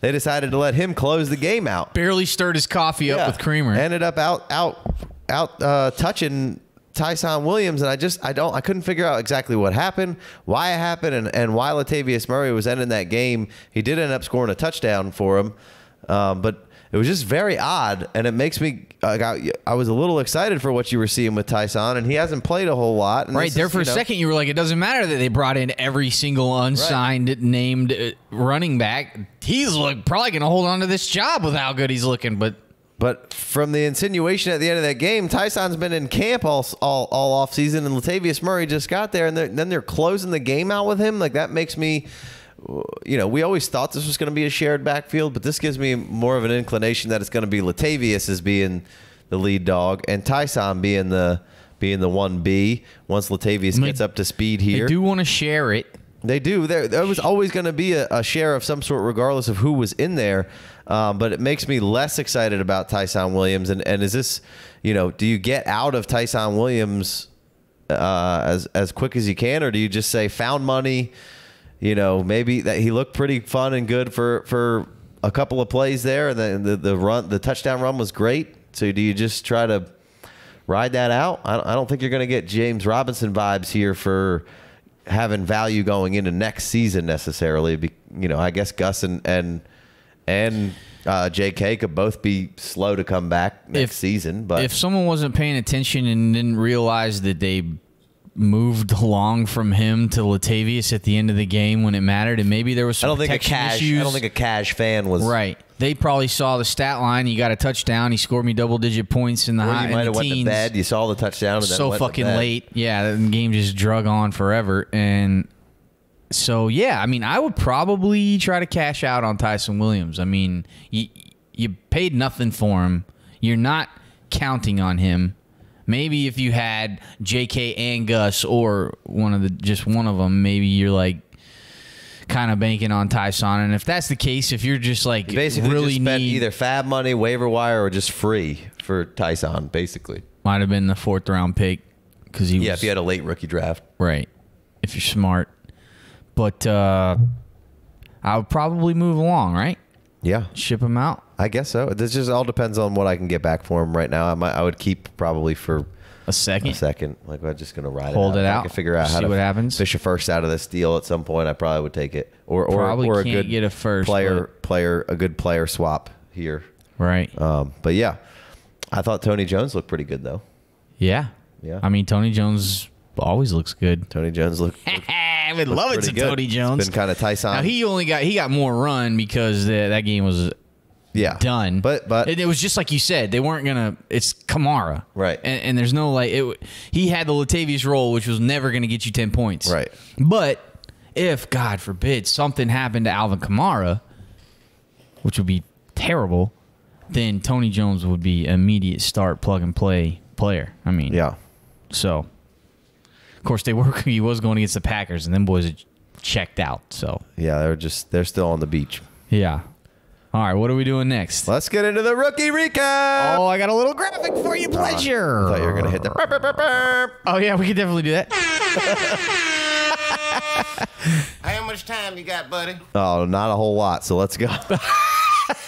they decided to let him close the game out. Barely stirred his coffee yeah. up with creamer. Ended up out, out, out uh, touching Tyson Williams, and I just I don't I couldn't figure out exactly what happened, why it happened, and and why Latavius Murray was ending that game. He did end up scoring a touchdown for him, um, but. It was just very odd, and it makes me like, I, I was a little excited for what you were seeing with Tyson, and he hasn't played a whole lot. And right there is, for a know, second, you were like, it doesn't matter that they brought in every single unsigned right. named running back. He's look, probably going to hold on to this job with how good he's looking, but... But from the insinuation at the end of that game, Tyson's been in camp all all, all offseason, and Latavius Murray just got there, and they're, then they're closing the game out with him. Like, that makes me, you know, we always thought this was going to be a shared backfield, but this gives me more of an inclination that it's going to be Latavius as being the lead dog and Tyson being the being the one B once Latavius I mean, gets up to speed here. They do want to share it. They do. There, there was always going to be a, a share of some sort, regardless of who was in there. Um, but it makes me less excited about Tyson Williams. And, and is this, you know, do you get out of Tyson Williams uh, as as quick as you can, or do you just say found money? You know, maybe that he looked pretty fun and good for for a couple of plays there, and then the the run, the touchdown run was great. So do you just try to ride that out? I don't, I don't think you're going to get James Robinson vibes here for having value going into next season necessarily. Be, you know, I guess Gus and and and uh, J K could both be slow to come back next if, season. But if someone wasn't paying attention and didn't realize that they moved along from him to Latavius at the end of the game when it mattered, and maybe there was some I don't protection think a cash, issues. I don't think a cash fan was right. They probably saw the stat line. He got a touchdown. He scored me double-digit points in the high. You might have went to bed. You saw the touchdown. So fucking late. Yeah, the game just drug on forever. And so, yeah, I mean, I would probably try to cash out on Tyson Williams. I mean, you, you paid nothing for him. You're not counting on him. Maybe if you had J K and Gus or one of the just one of them, maybe you're like, kind of banking on Tyson. And if that's the case, if you're just like you basically really just spent need, either fab money, waiver wire, or just free for Tyson, basically. Might have been the fourth round pick because he yeah, was, if you had a late rookie draft. Right. If you're smart. But uh, I would probably move along, right? Yeah. Ship him out. I guess so. This just all depends on what I can get back for him right now. I might, I would keep probably for a second. A second. Like, I'm just going to ride Hold it out. Hold it out. I can figure out See how to what happens. Fish a first out of this deal at some point. I probably would take it. Or or, probably or a can't good get a first, player, player, a good player swap here. Right. Um, but, yeah, I thought Tony Jones looked pretty good, though. Yeah. Yeah. I mean, Tony Jones always looks good. Tony Jones looked good. I would love it to good. Tony Jones. It's been kind of Tyson. Now, he only got, he got more run because the, that game was – Yeah, done. But but it, it was just like you said. They weren't gonna. It's Kamara, right? And, and there's no like. It, he had the Latavius role, which was never gonna get you ten points, right? But if God forbid something happened to Alvin Kamara, which would be terrible, then Tony Jones would be immediate start, plug and play player. I mean, yeah. So, of course, they were. He was going against the Packers, and them boys checked out. So yeah, they're just they're still on the beach. Yeah. All right, what are we doing next? Let's get into the rookie recap. Oh, I got a little graphic for you, pleasure. I thought you were going to hit the... Oh, yeah, we could definitely do that. How much time you got, buddy? Oh, not a whole lot, so let's go.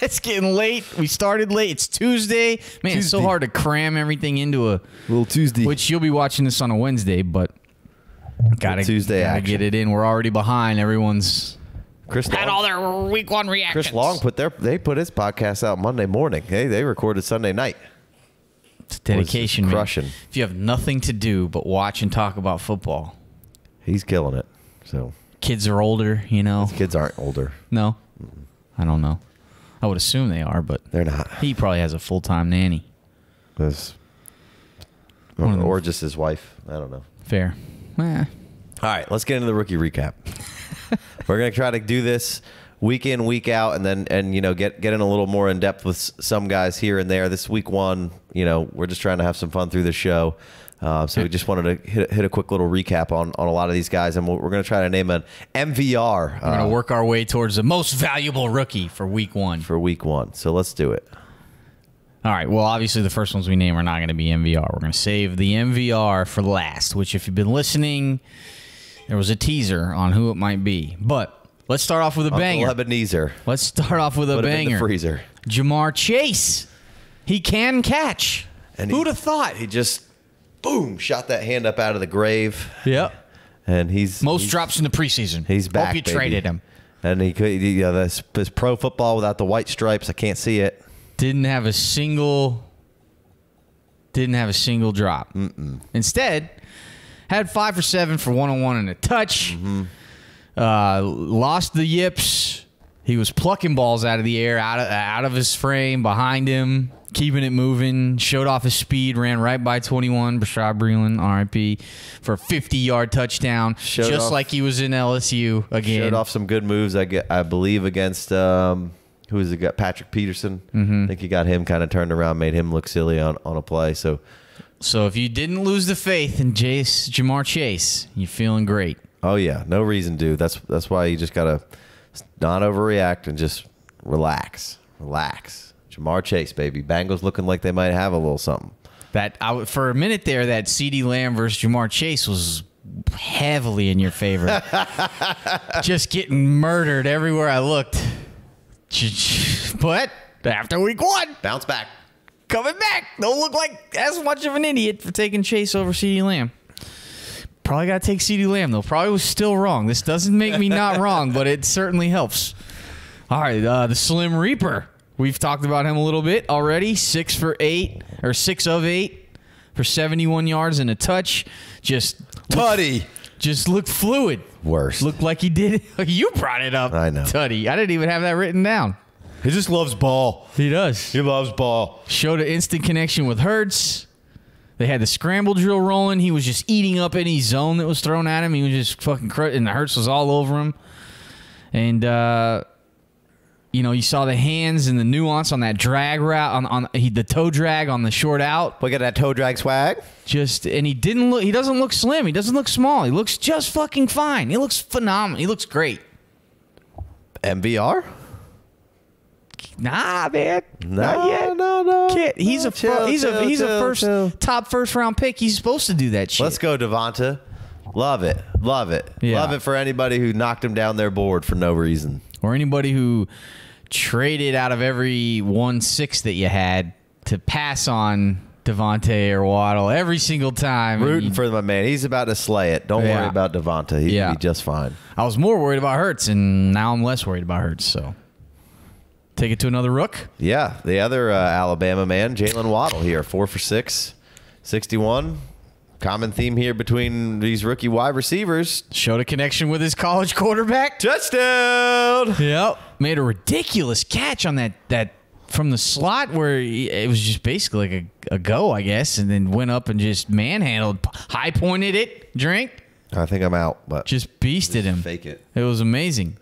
It's getting late. We started late. It's Tuesday. Man, Tuesday. It's so hard to cram everything into a... Little Tuesday. Which you'll be watching this on a Wednesday, but... Gotta, Tuesday gotta get it in. We're already behind. Everyone's... Chris had Long, all their week one reactions. Chris Long put their they put his podcast out Monday morning. Hey, they recorded Sunday night. It's dedication, crushing. Man. If you have nothing to do but watch and talk about football, he's killing it. So kids are older, you know. His kids aren't older. No, mm-mm. I don't know. I would assume they are, but they're not. He probably has a full time nanny. That's, or, or just his wife. I don't know. Fair. Eh. All right, let's get into the rookie recap. We're going to try to do this week in, week out, and then and you know get, get in a little more in depth with some guys here and there. This week one, you know, we're just trying to have some fun through the show. Uh, so we just wanted to hit, hit a quick little recap on, on a lot of these guys, and we'll, we're going to try to name an M V R. We're uh, going to work our way towards the most valuable rookie for week one. For week one. So let's do it. All right, well, obviously the first ones we name are not going to be M V R. We're going to save the M V R for last, which if you've been listening... There was a teaser on who it might be, but let's start off with a Uncle banger. Ebenezer. Let's start off with a Put banger. Him in the freezer. Jamar Chase, he can catch. And who'd have thought? He just boom shot that hand up out of the grave. Yep. And he's most he's, drops in the preseason. He's back. Hope you baby. Traded him. And he could. You know, this, this pro football without the white stripes. I can't see it. Didn't have a single, didn't have a single drop. Mm-mm. Instead, had five for seven for one oh one and a touch. Mm-hmm. Uh, lost the yips. He was plucking balls out of the air, out of, out of his frame, behind him, keeping it moving. Showed off his speed. Ran right by twenty-one. Bashad Breeland, R I P, for a fifty-yard touchdown. Showed just off, like he was in L S U again. Showed off some good moves, I, get, I believe, against um, who is it? Got Patrick Peterson. Mm-hmm. I think he got him kind of turned around, made him look silly on, on a play. So, so if you didn't lose the faith in Jace, Jamar Chase, you're feeling great. Oh, yeah. No reason to. That's, that's why you just got to not overreact and just relax. Relax. Jamar Chase, baby. Bengals looking like they might have a little something. That I, for a minute there, that CeeDee Lamb versus Jamar Chase was heavily in your favor. Just getting murdered everywhere I looked. But after week one, bounce back. Coming back. Don't look like as much of an idiot for taking Chase over CeeDee Lamb. Probably got to take CeeDee Lamb, though. Probably was still wrong. This doesn't make me not wrong, but it certainly helps. All right, uh, the Slim Reaper. We've talked about him a little bit already. Six for eight, or six of eight for seventy-one yards and a touch. Just Tutty. Look, just looked fluid. Worse. Looked like he did it. You brought it up. I know. Tutty. I didn't even have that written down. He just loves ball. He does. He loves ball. Showed an instant connection with Hurts. They had the scramble drill rolling. He was just eating up any zone that was thrown at him. He was just fucking crushing, and the Hurts was all over him. And, uh, you know, you saw the hands and the nuance on that drag route, on, on he, the toe drag on the short out. Look at that toe drag swag. Just, and he didn't look, he doesn't look slim. He doesn't look small. He looks just fucking fine. He looks phenomenal. He looks great. M V R? Nah, man. Not, Not yet. No, no. Can't. He's no, a chill, he's chill, a he's chill, a first chill. top first round pick. He's supposed to do that shit. Let's go, Devonta. Love it. Love it. Yeah. Love it for anybody who knocked him down their board for no reason. Or anybody who traded out of every one six that you had to pass on Devonta or Waddle every single time. Rooting he, for my man. He's about to slay it. Don't yeah. worry about Devonta. He'll yeah. be just fine. I was more worried about Hurts, and now I'm less worried about Hurts, so. Take it to another rook? Yeah, the other uh, Alabama man, Jaylen Waddle here, four for six, sixty-one. Common theme here between these rookie wide receivers. Showed a connection with his college quarterback. Touchdown! Yep. Made a ridiculous catch on that, that from the slot where he, it was just basically like a, a go, I guess, and then went up and just manhandled, high-pointed it, drink. I think I'm out. But just beasted just him. Fake it. It was amazing.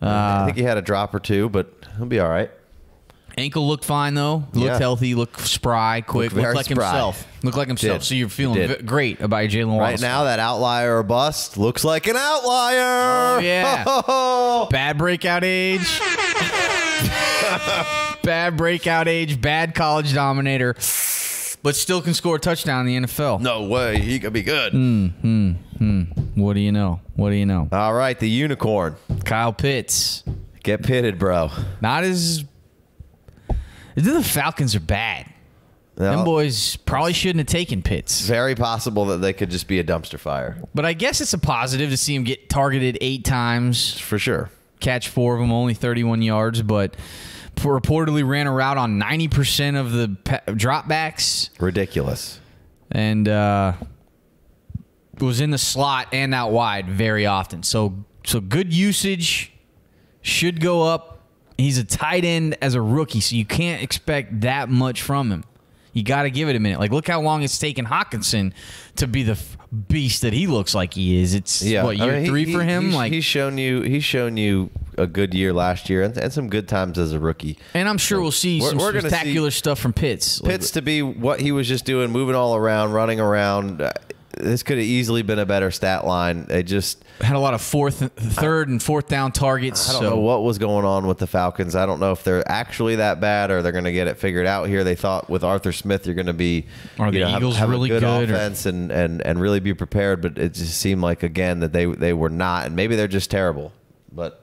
Uh, I think he had a drop or two, but he'll be all right. Ankle looked fine, though. Looked yeah. healthy. Looked spry, quick. Looked, looked like spry. himself. Looked like himself. Did. So you're feeling v great about your Jaylen Waddle. Right now, that outlier or bust looks like an outlier. Oh, yeah. Oh. Bad breakout age. Bad breakout age. Bad college dominator. But still can score a touchdown in the N F L. No way. He could be good. Mm, mm, mm. What do you know? What do you know? All right, the unicorn. Kyle Pitts. Get pitted, bro. Not as... The Falcons are bad. No. Them boys probably shouldn't have taken Pitts. Very possible that they could just be a dumpster fire. But I guess it's a positive to see him get targeted eight times. For sure. Catch four of them, only thirty-one yards, but... reportedly ran a route on ninety percent of the dropbacks. Ridiculous. And uh, was in the slot and out wide very often. So, so good usage. Should go up. He's a tight end as a rookie, so you can't expect that much from him. You got to give it a minute. Like, look how long it's taken Hockenson to be the beast that he looks like he is. It's yeah. what year I mean, he, three for him. He, he's, like he's shown you, he's shown you a good year last year and, and some good times as a rookie. And I'm sure so we'll see we're, some we're spectacular see stuff from Pitts. Pitts to be what he was just doing, moving all around, running around. This could have easily been a better stat line. They just had a lot of fourth, third, and fourth down targets. I don't so. know what was going on with the Falcons. I don't know if they're actually that bad or they're going to get it figured out here. They thought with Arthur Smith, you're going to be are you the know, Eagles have, have really a good, good offense and, and and really be prepared. But it just seemed like again that they they were not, and maybe they're just terrible. But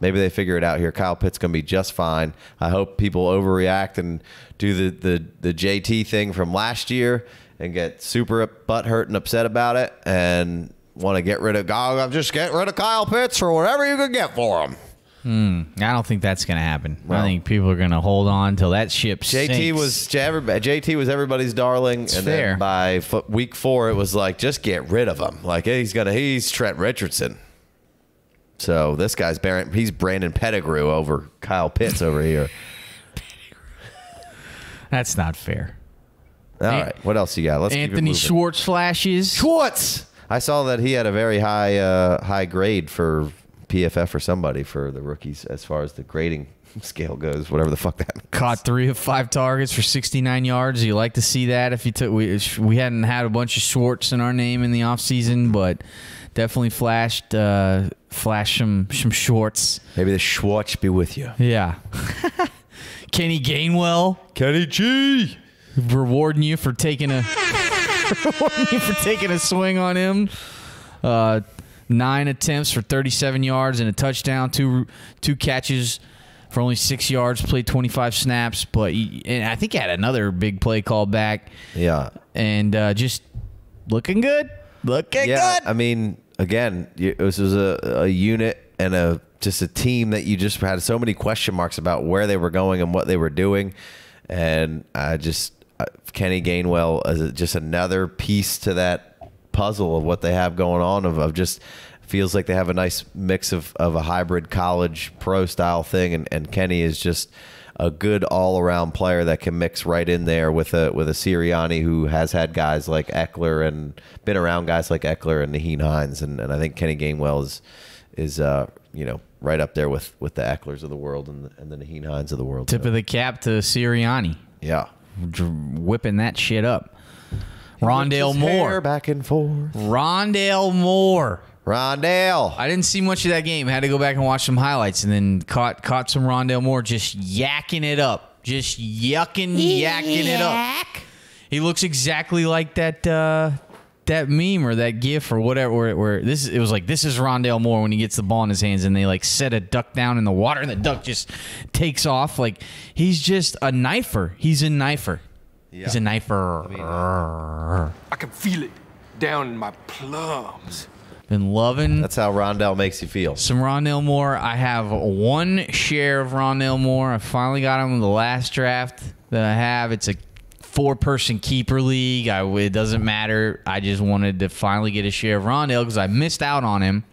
maybe they figure it out here. Kyle Pitts going to be just fine. I hope people overreact and do the the the J T thing from last year and get super butthurt and upset about it and want to get rid of Gog. I'm just getting rid of Kyle Pitts for whatever you can get for him. Mm, I don't think that's going to happen. Well, I think people are going to hold on till that ship sinks. J T was J T was everybody's darling, it's and fair. Then by f week four, it was like just get rid of him. Like he's gonna he's Trent Richardson. So this guy's Baron, he's Brandon Pettigrew over Kyle Pitts over here. That's not fair. All An right, what else you got? Let's Anthony keep Schwartz flashes. Schwartz. I saw that he had a very high uh, high grade for P F F or somebody for the rookies as far as the grading scale goes, whatever the fuck that means. Caught three of five targets for sixty-nine yards. You like to see that. If you took, we, we hadn't had a bunch of Schwartz in our name in the offseason, but definitely flashed uh, flashed some, some Schwartz. Maybe the Schwartz be with you. Yeah. Kenny Gainwell. Kenny G. Rewarding you for taking a rewarding you for taking a swing on him. Uh Nine attempts for thirty-seven yards and a touchdown. Two two catches for only six yards. Played twenty-five snaps, but he, and I think he had another big play called back. Yeah, and uh, just looking good, looking yeah, good. I mean, again, this was a, a unit and a just a team that you just had so many question marks about where they were going and what they were doing, and I just Kenny Gainwell is just another piece to that puzzle of what they have going on of, of just feels like they have a nice mix of, of a hybrid college pro style thing, and, and Kenny is just a good all-around player that can mix right in there with a with a Sirianni who has had guys like Eckler and been around guys like Eckler and Nyheim Hines, and, and I think Kenny Gainwell is is uh you know right up there with with the Ecklers of the world and the, and the Nyheim Hines of the world. Tip so. of the cap to Sirianni. Yeah, whipping that shit up. Rondale Moore. Back and forth. Rondale Moore. Rondale. I didn't see much of that game. I had to go back and watch some highlights, and then caught caught some Rondale Moore just yakking it up. Just yucking, yakking it up. He looks exactly like that uh, that meme or that GIF or whatever. Where, where this it was like this is Rondale Moore when he gets the ball in his hands, and they like set a duck down in the water, and the duck just takes off. Like he's just a knifer. He's a knifer. Yeah. He's a knifer. I, mean, uh, I can feel it down in my plums. Been loving. That's how Rondale makes you feel. Some Rondale Moore. I have one share of Rondale Moore. I finally got him in the last draft that I have. It's a four-person keeper league. I, it doesn't matter. I just wanted to finally get a share of Rondale because I missed out on him.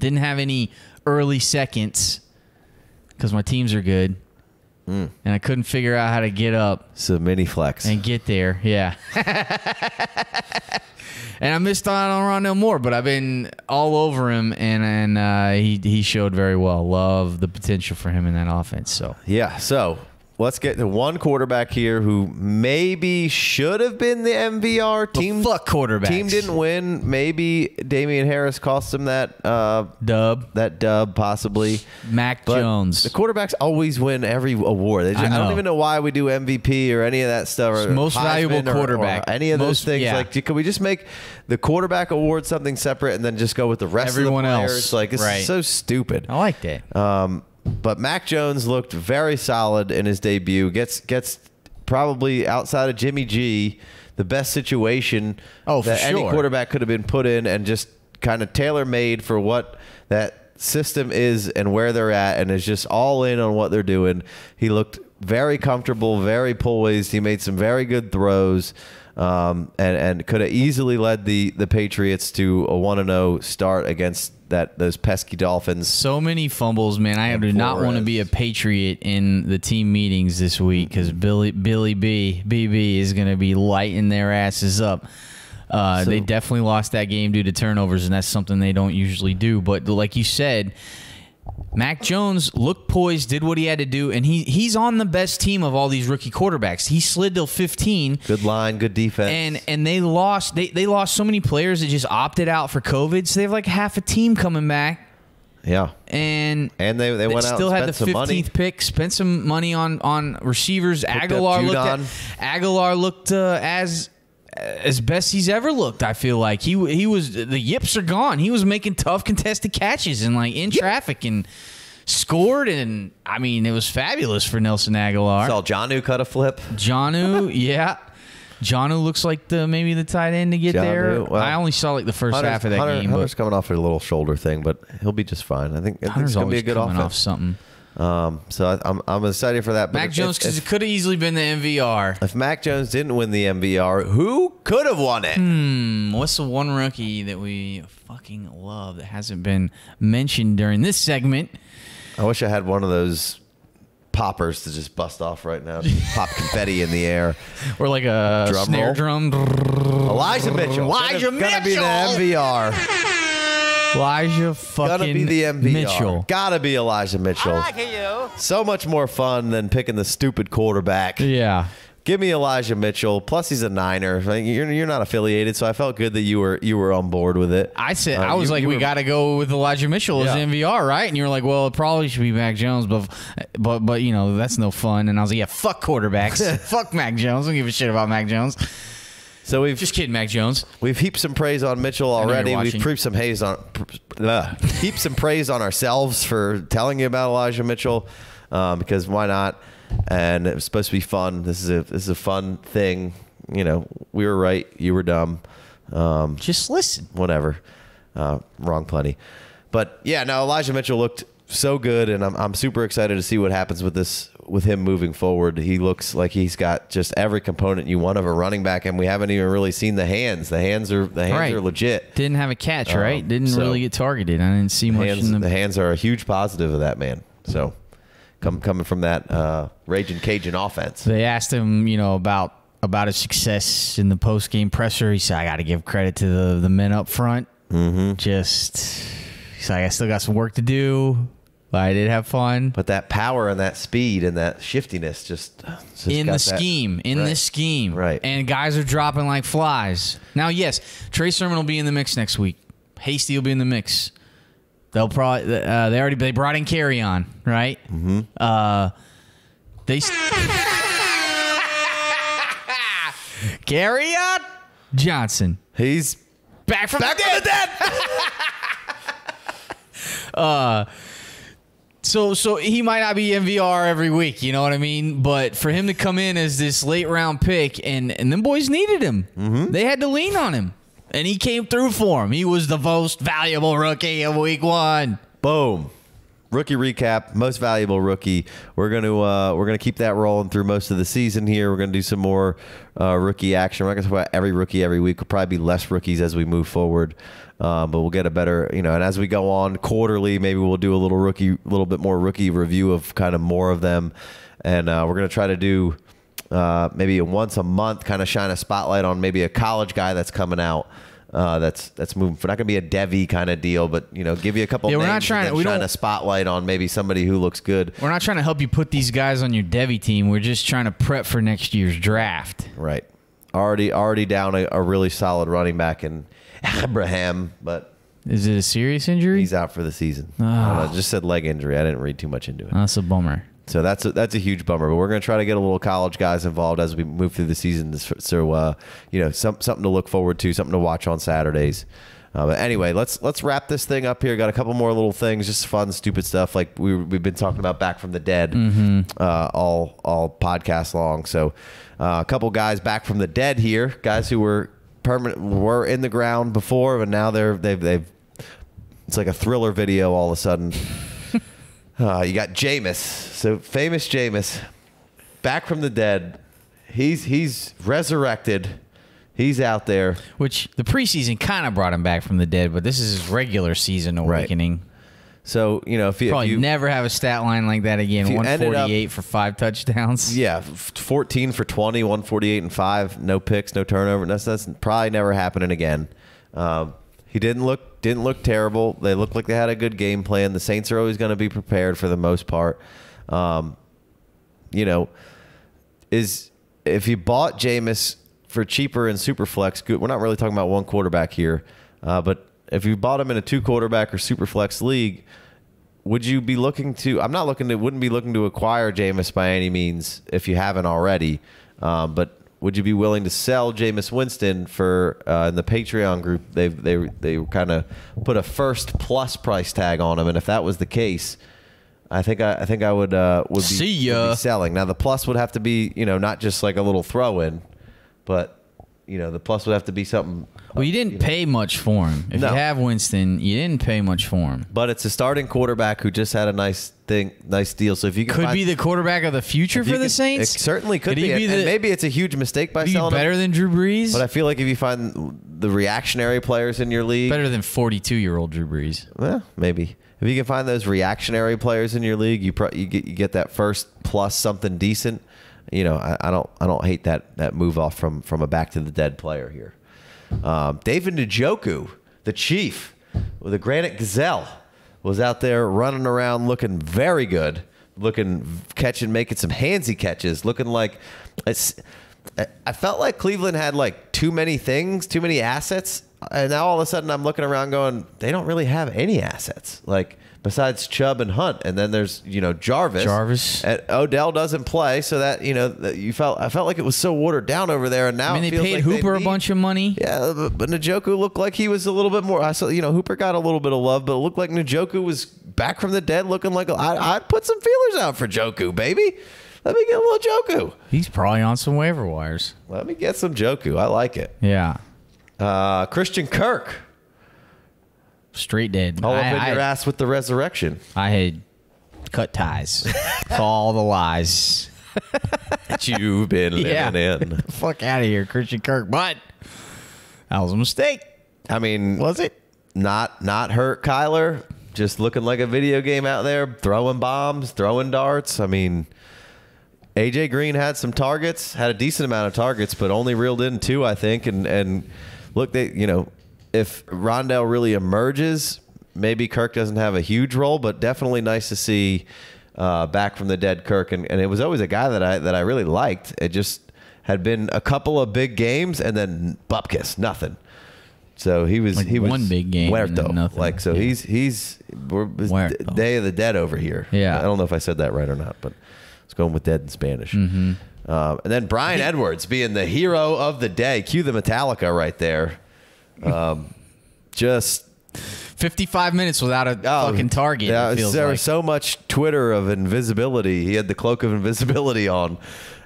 Didn't have any early seconds because my teams are good. Mm. And I couldn't figure out how to get up. So mini flex. And get there, yeah. And I missed out on Rondale Moore, but I've been all over him, and, and uh, he, he showed very well. Love the potential for him in that offense. So yeah, so let's get to one quarterback here who maybe should have been the M V R. Team, fuck quarterbacks. Team didn't win. Maybe Damian Harris cost him that uh, dub. That dub, possibly. Mac but Jones. The quarterbacks always win every award. They just, I, I don't even know why we do M V P or any of that stuff. Or most Heisman valuable quarterback. Or, or any of most, those things. Yeah. Like, can we just make the quarterback award something separate and then just go with the rest Everyone of the players? Else. Like, it's right. so stupid. I like that. Um, But Mac Jones looked very solid in his debut. Gets gets probably outside of Jimmy G, the best situation oh, that for sure. any quarterback could have been put in, and just kind of tailor made for what that system is and where they're at, and is just all in on what they're doing. He looked very comfortable, very poised. He made some very good throws, um, and and could have easily led the the Patriots to a one and oh start against. That those pesky Dolphins. So many fumbles, man. I do not want to be a Patriot in the team meetings this week because Billy Billy B BB is going to be lighting their asses up. Uh, so, they definitely lost that game due to turnovers, and that's something they don't usually do. But like you said, Mac Jones looked poised, did what he had to do, and he he's on the best team of all these rookie quarterbacks. He slid till fifteen. Good line, good defense. And and they lost they they lost so many players that just opted out for COVID. So they have like half a team coming back. Yeah. And and they they went out still had the fifteenth pick, spent some money on on receivers. Aguilar looked at, Aguilar looked uh, as as best he's ever looked. I feel like he he was the yips are gone. He was making tough contested catches and like in yep. traffic and scored, and I mean it was fabulous for Nelson Aguilar. Saw Jonnu cut a flip. Jonnu, yeah. Jonnu looks like the maybe the tight end to get Jonnu, there. Well, I only saw like the first Hunter's, half of that Hunter, game. Hunter's but coming off a little shoulder thing, but he'll be just fine. I think, I think it's going to be a good offense. Off something. Um, so I, I'm I'm excited for that. But Mac if, Jones if, could have easily been the M V R. If Mac Jones didn't win the M V R, who could have won it? Hmm, what's the one rookie that we fucking love that hasn't been mentioned during this segment? I wish I had one of those poppers to just bust off right now. Just pop confetti in the air. Or like a drum snare roll. drum. Elijah Mitchell. Elijah Mitchell. Gonna be the M V R. Elijah fucking Gotta be the M V R. Mitchell. Gotta be Elijah Mitchell. I like you. So much more fun than picking the stupid quarterback. Yeah. Give me Elijah Mitchell. Plus, he's a Niner. You're you're not affiliated, so I felt good that you were you were on board with it. I said uh, I was you, like, you we got to go with Elijah Mitchell yeah. as M V R, right? And you were like, well, it probably should be Mac Jones, but but but you know that's no fun. And I was like, yeah, fuck quarterbacks, fuck Mac Jones. I don't give a shit about Mac Jones. So we've just kidding, Mac Jones. We've heaped some praise on Mitchell already. We've heaped some haze on, uh, heaped some praise on ourselves for telling you about Elijah Mitchell, um, because why not? And it was supposed to be fun. This is a this is a fun thing. You know, we were right. You were dumb. Um, just listen. Whatever. Uh, wrong plenty. But yeah, no. Elijah Mitchell looked so good, and I'm I'm super excited to see what happens with this. With him moving forward, he looks like he's got just every component you want of a running back, and we haven't even really seen the hands. The hands are the hands right. are legit. Didn't have a catch, um, right? Didn't so really get targeted. I didn't see much. Hands, in the, the hands are a huge positive of that man. So, come coming from that uh, Raging Cajun offense. They asked him, you know, about about his success in the post game presser. He said, "I got to give credit to the the men up front. Mm-hmm. Just, he's like, I still got some work to do." I did have fun. But that power and that speed and that shiftiness just... just in the scheme. That, in right. the scheme. Right. And guys are dropping like flies. Now, yes, Trey Sermon will be in the mix next week. Hasty will be in the mix. They'll probably... Uh, they already... They brought in Carrion, right? Mm-hmm. Uh, they... Carrion Johnson. He's... Back from back the dead! Back from the dead! uh... So, so he might not be M V R every week, you know what I mean? But for him to come in as this late-round pick, and, and them boys needed him. Mm-hmm. They had to lean on him, and he came through for him. He was the most valuable rookie of week one. Boom. Rookie recap, most valuable rookie. We're going to uh, we're gonna keep that rolling through most of the season here. We're going to do some more uh, rookie action. We're not going to talk about every rookie every week. We'll probably be less rookies as we move forward. Um, but we'll get a better, you know, and as we go on quarterly, maybe we'll do a little rookie, a little bit more rookie review of kind of more of them. And uh, we're going to try to do uh, maybe a once a month kind of shine a spotlight on maybe a college guy that's coming out. Uh, that's that's moving. We're not gonna be a Devy kind of deal, but you know, give you a couple. Yeah, we're names not trying to we shine don't, a spotlight on maybe somebody who looks good. We're not trying to help you put these guys on your Devy team. We're just trying to prep for next year's draft. Right. Already already down a, a really solid running back in Abraham, but is it a serious injury? He's out for the season. Oh. I don't know, just said leg injury. I didn't read too much into it. That's a bummer. So that's a, that's a huge bummer, but we're going to try to get a little college guys involved as we move through the season. So, uh, you know, some, something to look forward to, something to watch on Saturdays. Uh, but anyway, let's let's wrap this thing up here. Got a couple more little things, just fun, stupid stuff like we, we've been talking about back from the dead mm-hmm. uh, all all podcast long. So uh, a couple guys back from the dead here, guys who were permanent were in the ground before, but now they're they've they've it's like a thriller video all of a sudden. Uh, you got Jameis, so famous Jameis, back from the dead. He's he's resurrected. He's out there. Which the preseason kind of brought him back from the dead, but this is his regular season awakening. Right. So you know, if you probably if you, never have a stat line like that again. One forty-eight for five touchdowns. Yeah, fourteen for twenty, one forty-eight and five. No picks, no turnover. That's that's probably never happening again. Um, he didn't look. Didn't look terrible. They looked like they had a good game plan. The Saints are always going to be prepared for the most part. Um, you know, is if you bought Jameis for cheaper in Superflex, good. We're not really talking about one quarterback here, uh, but if you bought him in a two quarterback or Superflex league, would you be looking to? I'm not looking to. Wouldn't be looking to acquire Jameis by any means if you haven't already, um, but. Would you be willing to sell Jameis Winston for uh, in the Patreon group? They they they kind of put a first plus price tag on him, and if that was the case, I think I, I think I would uh, would, be, See ya. would be selling. Now the plus would have to be you know not just like a little throw in, But, you know, the plus would have to be something. Well, you didn't you know. pay much for him. If no. you have Winston, you didn't pay much for him. But it's a starting quarterback who just had a nice thing, nice deal. So if you can could find, be the quarterback of the future for the can, Saints, it certainly could, could be. be the, and maybe it's a huge mistake by be selling better him. than Drew Brees. But I feel like if you find the reactionary players in your league, better than forty-two-year-old Drew Brees. Well, maybe if you can find those reactionary players in your league, you pro you get you get that first plus something decent. You know, I, I don't I don't hate that that move off from from a back to the dead player here. Um, David Njoku, the Chief, with a Granite Gazelle, was out there running around looking very good, looking catching, making some handsy catches, looking like it's, I felt like Cleveland had like too many things, too many assets, and now all of a sudden I'm looking around going, they don't really have any assets like besides Chubb and Hunt, and then there's you know Jarvis. Jarvis and Odell doesn't play, so that you know that you felt I felt like it was so watered down over there, and now I mean, it they feels paid like Hooper they need, a bunch of money. Yeah, but, but Njoku looked like he was a little bit more. I saw you know Hooper got a little bit of love, but it looked like Njoku was back from the dead, looking like I I'd put some feelers out for Njoku, baby. Let me get a little Njoku. He's probably on some waiver wires. Let me get some Njoku. I like it. Yeah. Uh, Christian Kirk. Straight dead. All up I, in I, your ass with the resurrection. I had cut ties. With all the lies that you've been living yeah. in. Fuck out of here, Christian Kirk. But that was a mistake. I mean. Was it? Not, not hurt Kyler. Just looking like a video game out there. Throwing bombs. Throwing darts. I mean. A J Green had some targets, had a decent amount of targets, but only reeled in two, I think. And and look, they you know, if Rondale really emerges, maybe Kirk doesn't have a huge role, but definitely nice to see uh, back from the dead Kirk. And and it was always a guy that I that I really liked. It just had been a couple of big games and then bupkis, nothing. So he was like he was one big game, muerto. Like so, yeah. he's he's we're, Day of the Dead over here. Yeah, I don't know if I said that right or not, but. Going with dead in Spanish. Mm-hmm. um, and then Brian Edwards being the hero of the day. Cue the Metallica right there. Um, just fifty-five minutes without a oh, fucking target. Yeah, feels there like. was so much Twitter of invisibility. He had the cloak of invisibility on.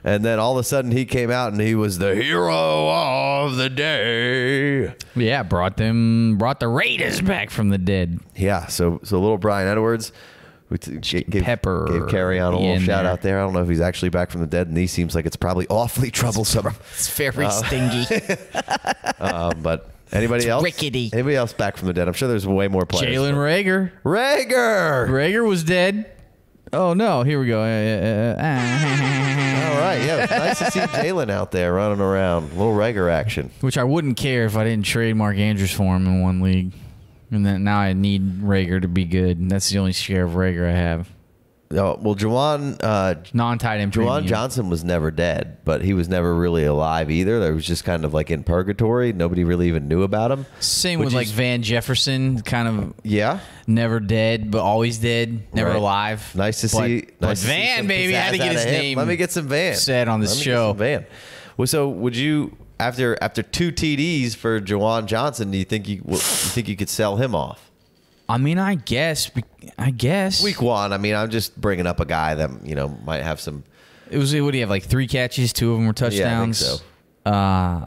And then all of a sudden he came out and he was the hero of the day. Yeah, brought them, brought the Raiders back from the dead. Yeah, so, so little Brian Edwards. We gave, Pepper gave Carry on a little shout there. out there. I don't know if he's actually back from the dead, and he seems like it's probably awfully troublesome. It's very uh, stingy. uh, but anybody it's else? Rickety. Anybody else back from the dead? I'm sure there's way more players. Jalen Reagor. Reagor. Reagor was dead. Oh no! Here we go. Uh, uh, uh. All right. Yeah, it's nice to see Jalen out there running around. A little Reagor action. Which I wouldn't care if I didn't trade Mark Andrews for him in one league. And then now I need Reagor to be good. And that's the only share of Reagor I have. Oh, well, Juwan, uh, non-tight end Juwan premium. Johnson was never dead, but he was never really alive either. There was just kind of like in purgatory. Nobody really even knew about him. Same with is, like Van Jefferson, kind of yeah, never dead, but always dead, never right. alive. Nice to but, see. But nice Van, to see baby, I had to get his name. Let me get some Van said on this Let show. Me get some Van. Well, so would you? After after two T Ds for Juwan Johnson, do you think you, you think you could sell him off? I mean, I guess, I guess week one. I mean, I'm just bringing up a guy that you know might have some. It was what do you have like three catches, two of them were touchdowns. Yeah, I think so. Uh,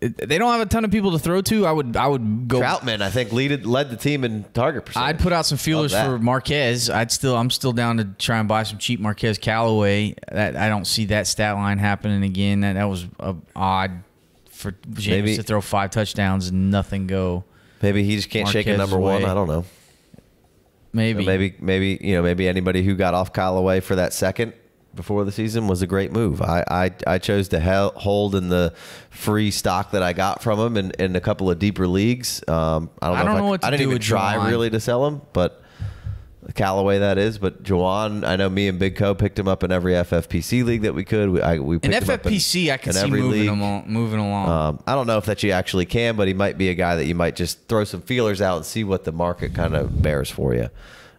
it, they don't have a ton of people to throw to. I would I would go. Troutman, I think, leaded led the team in target percentage. I'd put out some feelers for Marquez. I'd still I'm still down to try and buy some cheap Marquez Callaway. That I don't see that stat line happening again. That that was uh, odd for James maybe, to throw five touchdowns and nothing go. Maybe he just can't Marquez shake a number away. one. I don't know. Maybe so maybe maybe you know maybe anybody who got off Callaway for that second. Before the season was a great move. I I, I chose to hold in the free stock that I got from him in, in a couple of deeper leagues. Um, I don't know. I, don't if know I, what to I didn't do even try Juwan. really to sell him, but Callaway that is. But Juwan, I know me and Big Co picked him up in every F F P C league that we could. We, I, we picked in him F F P C, up in, I can see moving league. along. Moving along. Um, I don't know if that you actually can, but he might be a guy that you might just throw some feelers out and see what the market kind of bears for you.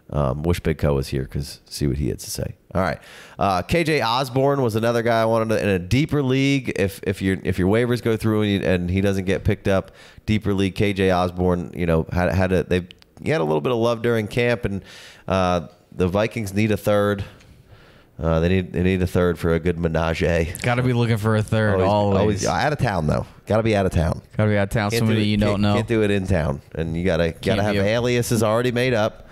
Um, wish Big Co was here because see what he had to say. All right, uh, K J Osborne was another guy I wanted to, in a deeper league. If if your if your waivers go through and, you, and he doesn't get picked up, deeper league K J Osborne, you know had had a they he had a little bit of love during camp, and uh, the Vikings need a third. Uh, they need they need a third for a good menage. Got to be looking for a third always. always. always out of town though. Got to be out of town. Got to be out of town. Can't Somebody do it, you don't know. Can't do it in town. And you gotta gotta have aliases already made up.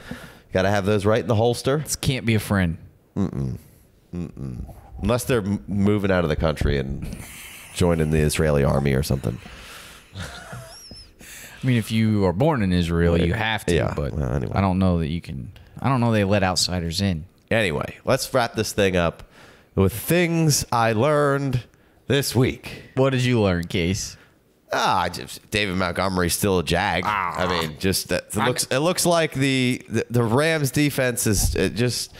Got to have those right in the holster. This can't be a friend. Mm-mm. Mm-mm. Unless they're moving out of the country and joining the Israeli army or something. I mean, if you are born in Israel, you have to. Yeah. But well, anyway. I don't know that you can. I don't know they let outsiders in. Anyway, let's wrap this thing up with things I learned this week. What did you learn, Case? Ah, just David Montgomery's still a Jag. Ah, I mean, just that, it looks. It looks like the, the the Rams defense is it just,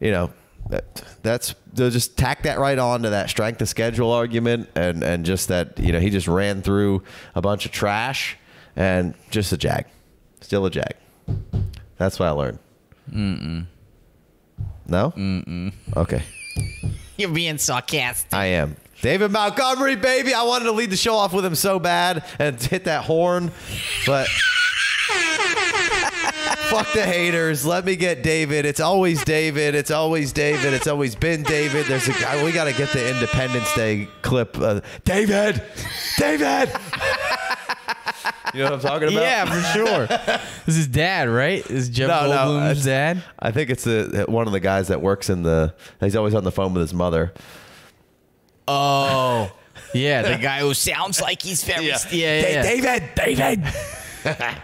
you know, that, that's they'll just tack that right on to that strength of schedule argument, and and just that, you know, he just ran through a bunch of trash and just a Jag, still a Jag. That's what I learned. Mm-mm. No? Mm-mm. Okay. You're being sarcastic. I am. David Montgomery, baby. I wanted to lead the show off with him so bad and hit that horn, but fuck the haters. Let me get David. It's always David. It's always David. It's always been David. There's a, we got to get the Independence Day clip. Uh, David. David. You know what I'm talking about? Yeah, for sure. This is Dad, right? This is Jeff no, Goldblum's no, dad? I think it's the, one of the guys that works in the... He's always on the phone with his mother. Oh. Yeah, the guy who sounds like he's very... Yeah, yeah, yeah, yeah. David! David!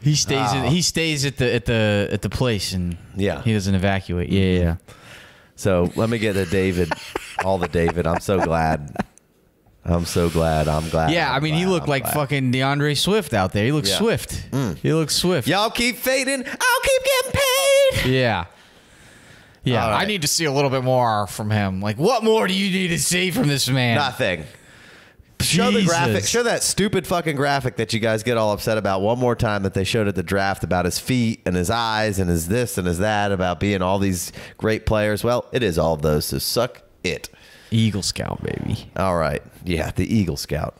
He stays oh. in, He stays at the, at the, at the place, and yeah. he doesn't evacuate. Yeah, yeah. So let me get a David. All the David. I'm so glad. I'm so glad. I'm glad. Yeah, I'm I mean, glad, he looked I'm like glad. fucking DeAndre Swift out there. He looks yeah. swift. Mm. He looks swift. Y'all keep fading. I'll keep getting paid. Yeah. Yeah. Right. I need to see a little bit more from him. Like, what more do you need to see from this man? Nothing. Jesus. Show the graphic. Show that stupid fucking graphic that you guys get all upset about one more time that they showed at the draft about his feet and his eyes and his this and his that about being all these great players. Well, it is all of those, so suck it. Eagle Scout, baby. All right. Yeah, the Eagle Scout.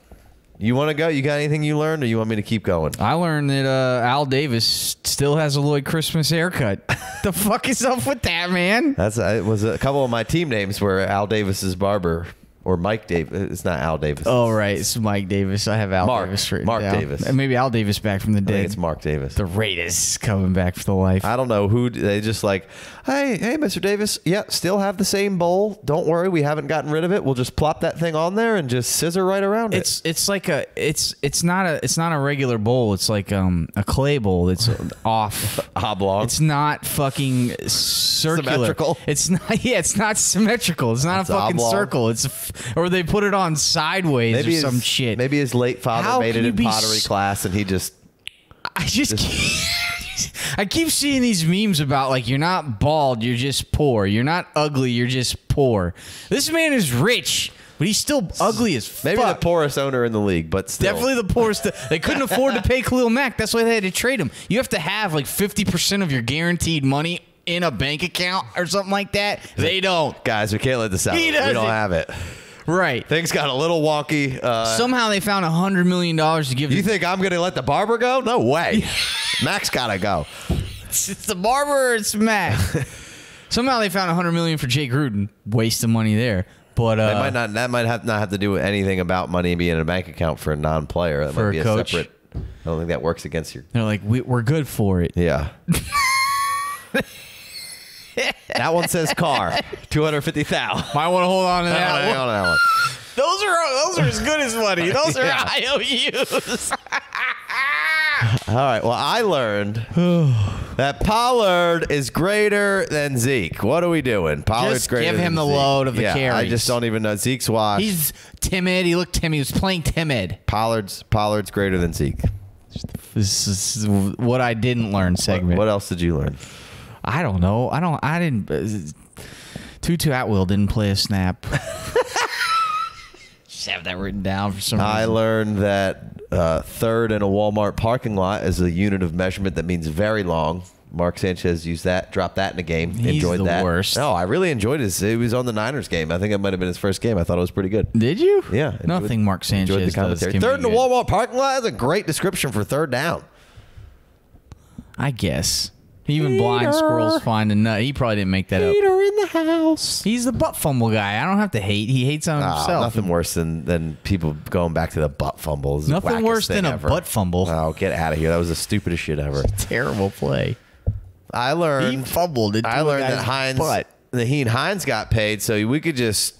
You want to go? You got anything you learned, or you want me to keep going? I learned that uh, Al Davis still has a Lloyd Christmas haircut. The fuck is up with that, man? That's uh, it was a couple of my team names were Al Davis's barber or Mike Davis. It's not Al Davis. Oh, right. It's Mike Davis. I have Al Mark, Davis written Mark down. Davis. And maybe Al Davis back from the dead. I think it's Mark Davis. The Raiders coming back for the life. I don't know who. They just like, hey, hey, Mister Davis. Yeah, still have the same bowl. Don't worry. We haven't gotten rid of it. We'll just plop that thing on there and just scissor right around it's, it. It's like a, it's, it's not a, it's not a regular bowl. It's like um, a clay bowl. It's off. Oblong. It's not fucking circular. Symmetrical. It's not, yeah, it's not symmetrical. It's not it's a fucking oblong. circle. It's a Or they put it on sideways maybe or his, some shit. Maybe his late father How made it in pottery so class and he just... I just... just keep, I keep seeing these memes about, like, you're not bald, you're just poor. You're not ugly, you're just poor. This man is rich, but he's still ugly as fuck. Maybe the poorest owner in the league, but still. Definitely the poorest. They couldn't afford to pay Khalil Mack. That's why they had to trade him. You have to have, like, fifty percent of your guaranteed money in a bank account or something like that. They don't. Guys, we can't let this out. We don't have it. Right. Things got a little wonky. Uh, Somehow they found one hundred million dollars to give. You think I'm going to let the barber go? No way. Mac's got to go. It's, it's the barber or it's Mac. Somehow they found one hundred million dollars for Jay Gruden. Waste of money there. But, uh, might not, that might have not have to do with anything about money being in a bank account for a non-player. That might be a, a separate. I don't think that works against you. They're like, we, we're good for it. Yeah. That one says car, two hundred fifty thousand. Might want to hold on to that, one. On that one. Those are those are as good as money. Those are yeah. I O Us. All right. Well, I learned that Pollard is greater than Zeke. What are we doing? Pollard's just greater than Zeke. Give him the Zeke. load of the yeah, carries. I just don't even know. Zeke's washed. He's timid. He looked timid. He was playing timid. Pollard's Pollard's greater than Zeke. This is what I didn't learn segment. What, what else did you learn? I don't know. I don't. I didn't. Uh, Tutu Atwell didn't play a snap. Just have that written down for some I reason. I learned that uh, third in a Walmart parking lot is a unit of measurement that means very long. Mark Sanchez used that, dropped that in a game. He's enjoyed the that. worst. No, I really enjoyed it. It was on the Niners game. I think it might have been his first game. I thought it was pretty good. Did you? Yeah. Enjoyed, Nothing Mark Sanchez the commentary. Third in a Walmart parking lot is a great description for third down. I guess. Even Peter. Blind squirrels find a nut. He probably didn't make that Peter up. Peter in the house. He's the butt fumble guy. I don't have to hate. He hates on oh, himself. Nothing worse than, than people going back to the butt fumbles. Nothing worse than ever. a butt fumble. Oh, get out of here. That was the stupidest shit ever. Terrible play. I learned. He fumbled. It I learned that Hines, butt. that he and Hines got paid, so we could just.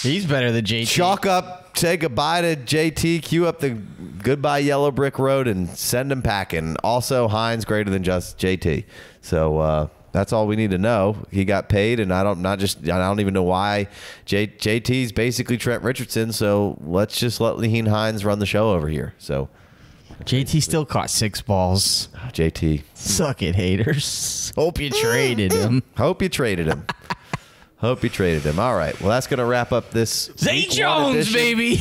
He's better than J T. Chalk up, say goodbye to J T, cue up the goodbye yellow brick road, and send him packing. Also, Hines greater than just J T. So uh, that's all we need to know. He got paid, and I don't not just I don't even know why. J, JT's basically Trent Richardson. So let's just let Nyheim Hines run the show over here. So J T still caught six balls. J T, suck it, haters. Hope you traded him. Hope you traded him. Hope you traded him. All right. Well, that's going to wrap up this Zay Jones, baby.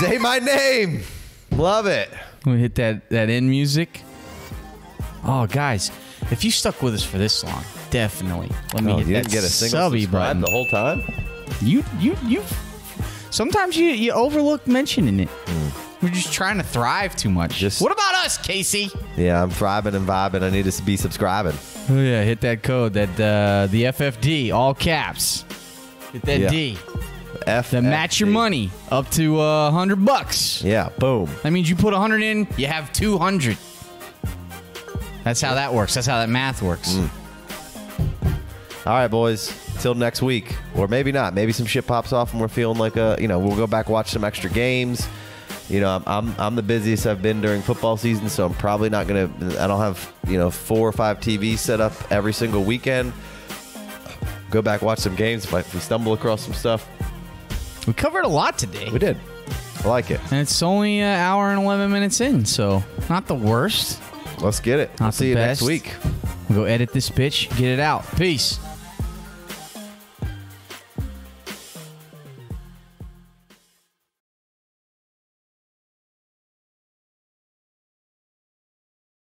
Zay my name. Love it. We hit that, that end music. Oh, guys, if you stuck with us for this long, definitely let me oh, hit you that didn't get a single subby button the whole time. You you you. Sometimes you you overlook mentioning it. Mm. We're just trying to thrive too much. Just, what about us, Casey? Yeah, I'm thriving and vibing. I need to be subscribing. Oh yeah, hit that code, that uh, the F F D, all caps. Hit that yeah. D. F. To match your money up to uh, a hundred bucks. Yeah, boom. That means you put a hundred in, you have two hundred. That's how that works. That's how that math works. Mm. All right, boys. Till next week, or maybe not. Maybe some shit pops off and we're feeling like a, you know, we'll go back, watch some extra games. You know, I'm, I'm I'm the busiest I've been during football season, so I'm probably not gonna. I don't have you know four or five T Vs set up every single weekend. Go back, watch some games. If, I, if we stumble across some stuff, we covered a lot today. We did. I like it. And it's only an hour and eleven minutes in, so not the worst. Let's get it. I'll see you next week. We'll go edit this bitch, get it out. Peace.